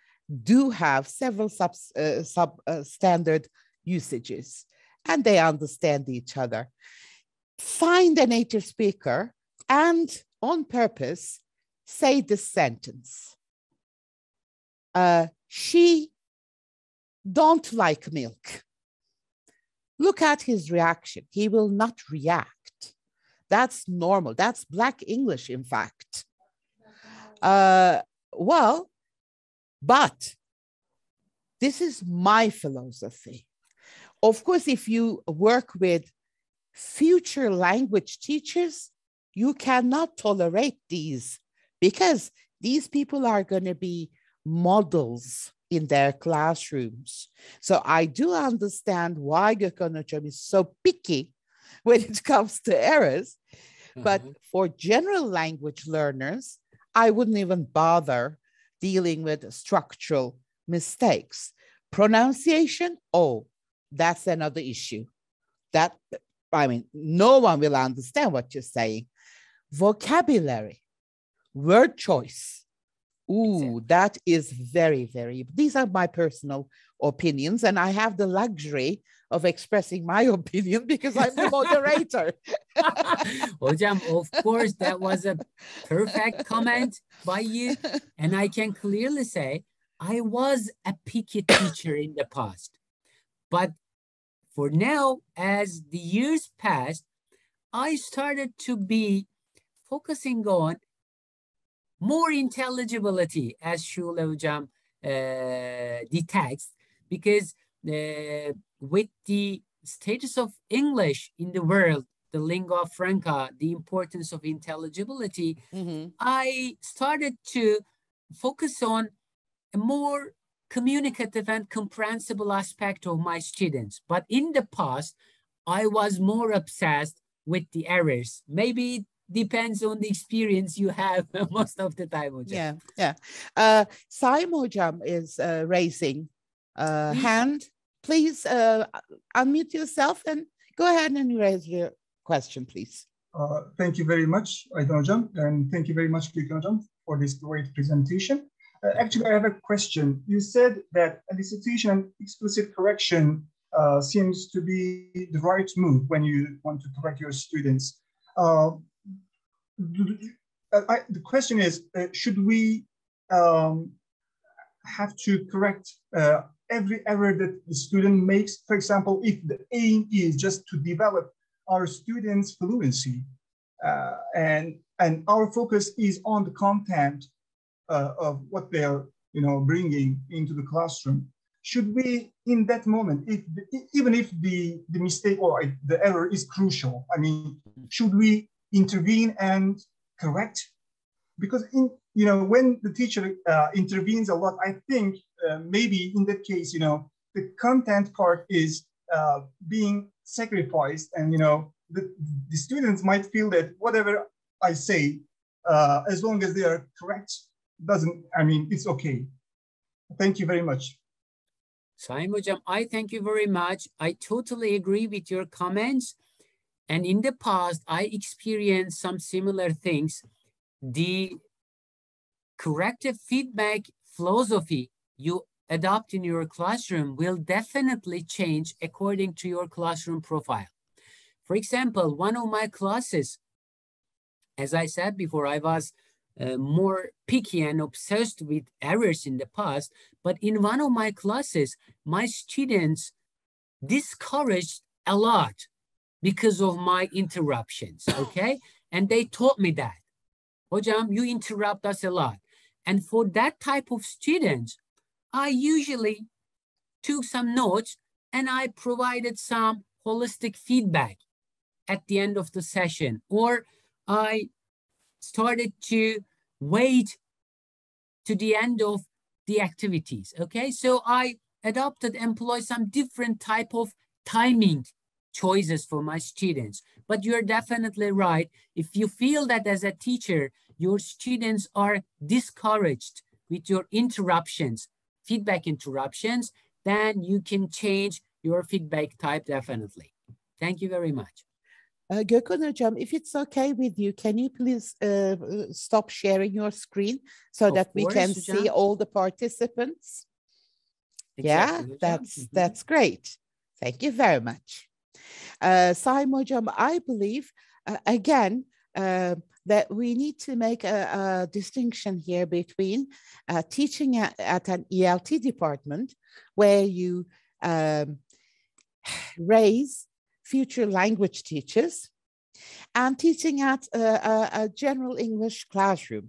do have several sub, uh, sub uh, standard usages, and they understand each other. Find a native speaker and on purpose, say this sentence. Uh, she don't like milk. Look at his reaction. He will not react. That's normal. That's Black English, in fact. Uh, well, but this is my philosophy. Of course, if you work with future language teachers, you cannot tolerate these, because these people are going to be models in their classrooms. So I do understand why Gökhan Hocam is so picky when it comes to errors. Mm-hmm. But for general language learners, I wouldn't even bother dealing with structural mistakes. Pronunciation, oh, that's another issue. That, I mean, no one will understand what you're saying. Vocabulary, word choice. Ooh, that is very, very, these are my personal opinions, and I have the luxury of expressing my opinion because I'm the moderator. Hocam, of course, that was a perfect comment by you. And I can clearly say, I was a picky teacher in the past. But for now, as the years passed, I started to be focusing on more intelligibility, as Şule Hocam uh, detects, because uh, with the status of English in the world, the lingua franca, the importance of intelligibility, mm-hmm. I started to focus on a more communicative and comprehensible aspect of my students. But in the past, I was more obsessed with the errors. Maybe it depends on the experience you have most of the time, Hocam. Yeah, yeah. Uh, Saim Hocam is uh, raising uh, hand. Please uh, unmute yourself and go ahead and raise your question, please. Uh, thank you very much, Aydan Hocam, and thank you very much, Gökhan Hocam, for this great presentation. Uh, actually, I have a question. You said that elicitation and explicit correction uh, seems to be the right move when you want to correct your students. Uh, do, uh, I, the question is, uh, should we um, have to correct uh, every error that the student makes? For example, if the aim is just to develop our students' fluency, uh, and and our focus is on the content uh, of what they are, you know, bringing into the classroom. Should we, in that moment, if the, even if the the mistake or the error is crucial, I mean, should we intervene and correct? Because in you know when the teacher uh, intervenes a lot, I think uh, maybe in that case, you know, the content part is uh, being sacrificed, and you know the, the students might feel that whatever I say, uh, as long as they are correct, doesn't I mean it's okay. Thank you very much. Saim Hocam, I thank you very much. I totally agree with your comments, and in the past I experienced some similar things. The corrective feedback philosophy you adopt in your classroom will definitely change according to your classroom profile. For example, one of my classes, as I said before, I was uh, more picky and obsessed with errors in the past, but in one of my classes, my students discouraged a lot because of my interruptions, okay? And they taught me that. Hocam, you interrupt us a lot. And for that type of students, I usually took some notes and I provided some holistic feedback at the end of the session, or I started to wait to the end of the activities, okay? So I adopted, employed some different type of timing choices for my students. But you're definitely right. If you feel that as a teacher, your students are discouraged with your interruptions, feedback interruptions, then you can change your feedback type definitely. Thank you very much. Uh, Gökhan Hocam, if it's okay with you, can you please uh, stop sharing your screen so of that course, we can Hocam. See all the participants? Exactly, yeah, Hocam. that's mm-hmm. that's great. Thank you very much. Uh, Saim Hocam, I believe, uh, again, uh, that we need to make a, a distinction here between uh, teaching at, at an E L T department where you um, raise future language teachers and teaching at a, a, a general English classroom.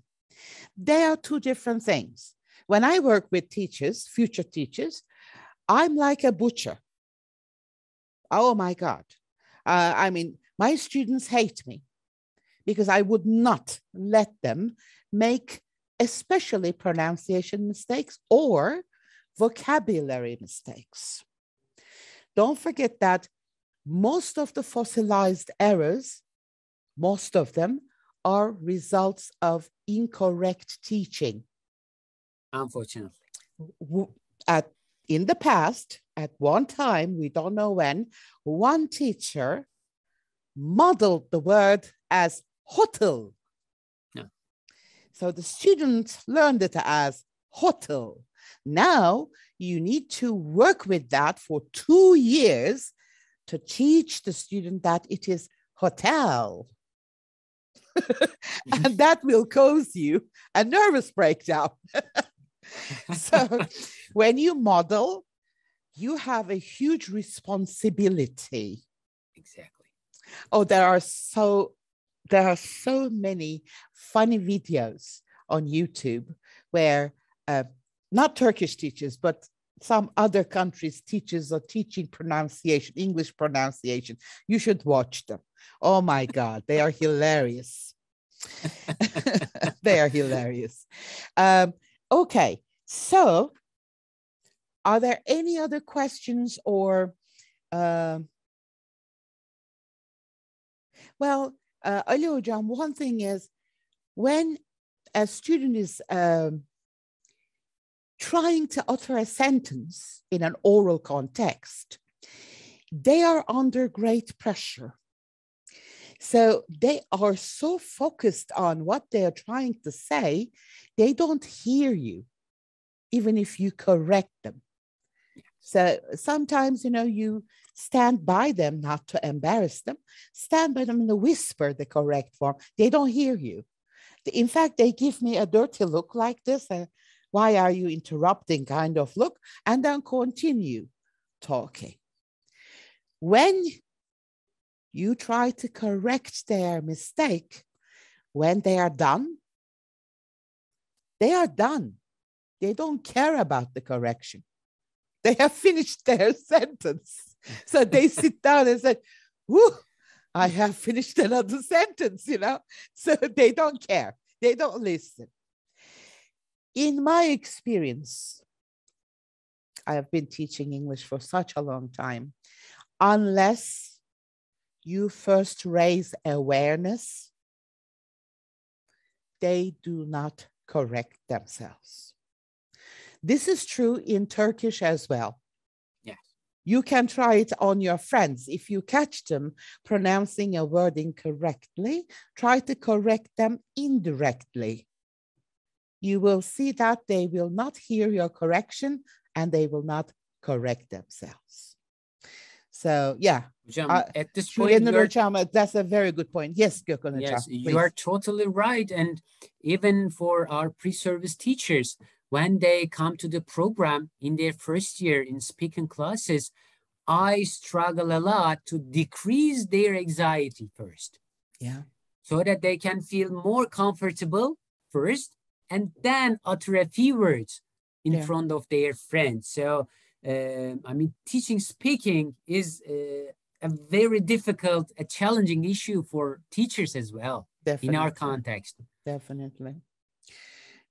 They are two different things. When I work with teachers, future teachers, I'm like a butcher. Oh my God. Uh, I mean, my students hate me, because I would not let them make especially pronunciation mistakes or vocabulary mistakes. Don't forget that most of the fossilized errors, most of them, are results of incorrect teaching. Unfortunately. At, in the past, at one time, we don't know when, one teacher modeled the word as hotel. No. So the students learned it as hotel. Now you need to work with that for two years to teach the student that it is hotel. And that will cause you a nervous breakdown. So when you model, you have a huge responsibility. Exactly. Oh, there are so... There are so many funny videos on YouTube where uh, not Turkish teachers, but some other countries' teachers are teaching pronunciation, English pronunciation. You should watch them. Oh my God, they are hilarious. They are hilarious. Um, okay, so are there any other questions or uh, Well, uh, Ali Hocam, one thing is when a student is um, trying to utter a sentence in an oral context, they are under great pressure. So they are so focused on what they are trying to say, they don't hear you, even if you correct them. So sometimes, you know, you stand by them, not to embarrass them, stand by them in a whisper, the correct form. They don't hear you. In fact, they give me a dirty look like this, a why are you interrupting kind of look, and then continue talking. When you try to correct their mistake, when they are done, they are done. They don't care about the correction. They have finished their sentence. So they sit down and say, whew, I have finished another sentence, you know? So they don't care. They don't listen. In my experience, I have been teaching English for such a long time, unless you first raise awareness, they do not correct themselves. This is true in Turkish as well. Yes. You can try it on your friends. If you catch them pronouncing a word incorrectly, try to correct them indirectly. You will see that they will not hear your correction and they will not correct themselves. So, yeah. Hocam, uh, at this point, Hocam, that's a very good point. Yes, Gökhan Hocam. Yes, you are totally right. And even for our pre-service teachers, when they come to the program in their first year in speaking classes, I struggle a lot to decrease their anxiety first. Yeah. So that they can feel more comfortable first, and then utter a few words in yeah. front of their friends. So, uh, I mean, teaching speaking is uh, a very difficult, a challenging issue for teachers as well. Definitely. In our context. Definitely.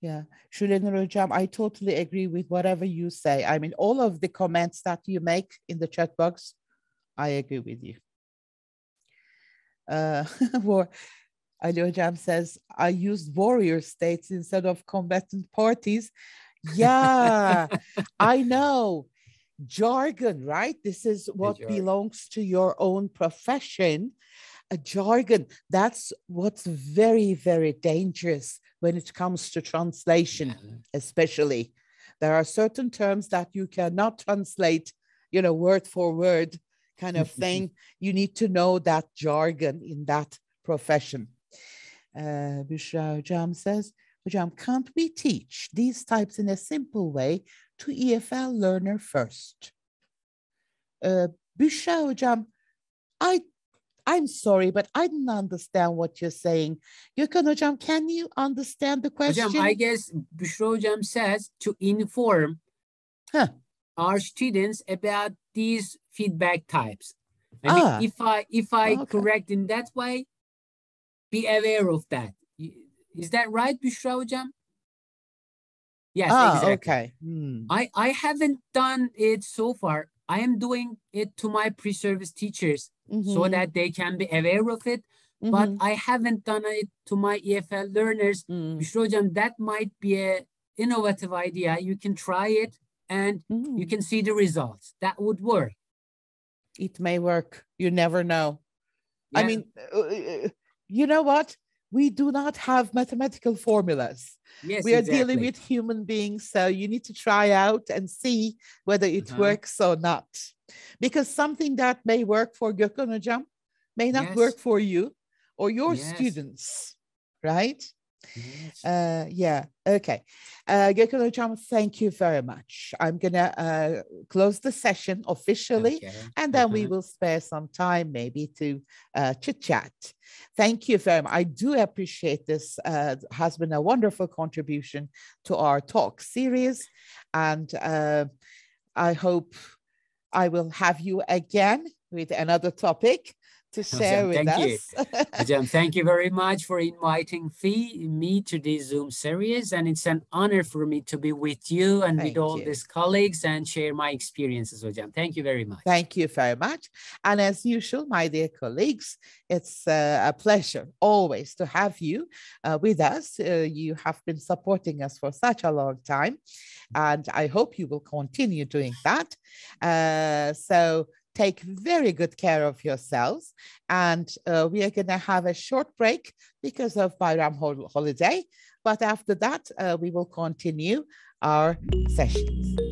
Yeah, Şulenur Hocam, I totally agree with whatever you say. I mean, all of the comments that you make in the chat box, I agree with you. Uh, for, Ali Hocam says, I used warrior states instead of combatant parties. Yeah, I know. Jargon, right? This is what belongs to your own profession. A jargon, that's what's very, very dangerous when it comes to translation, yeah. especially. There are certain terms that you cannot translate, you know, word for word kind of thing. You need to know that jargon in that profession. Uh, Büşra Hocam says, Hocam, can't we teach these types in a simple way to E F L learner first? Uh, Büşra Hocam, I, I'm sorry, but I didn't understand what you're saying. Gökhan Hocam, can you understand the question? Hocam, I guess Büşra Hocam says to inform huh. our students about these feedback types. I mean, ah. if I, if I okay. correct in that way, be aware of that. Is that right, Büşra Hocam? Yes, ah, exactly. Okay. Hmm. I, I haven't done it so far. I am doing it to my pre-service teachers mm-hmm. so that they can be aware of it. Mm-hmm. But I haven't done it to my E F L learners. Mm-hmm. Büşra Hocam, that might be an innovative idea. You can try it and mm-hmm. you can see the results. That would work. It may work. You never know. Yeah. I mean... Uh, you know what? We do not have mathematical formulas. Yes, we are exactly. dealing with human beings. So you need to try out and see whether it uh-huh. works or not. Because something that may work for Gökhan Hocam may not yes. work for you or your yes. students, right? Yes. Uh, yeah, okay. Uh, Gökhan Hocam, thank you very much. I'm going to uh, close the session officially, okay. and then uh-huh. we will spare some time maybe to uh, chit-chat. Thank you very much. I do appreciate this. Uh, has been a wonderful contribution to our talk series, and uh, I hope I will have you again with another topic to share with us. Azam, thank you very much for inviting me to this Zoom series. And it's an honor for me to be with you and thank with all you. these colleagues and share my experiences, Azam. Thank you very much. Thank you very much. And as usual, my dear colleagues, it's uh, a pleasure always to have you uh, with us. Uh, you have been supporting us for such a long time, and I hope you will continue doing that. Uh, so take very good care of yourselves. And uh, we are going to have a short break because of Bayram holiday. But after that, uh, we will continue our sessions.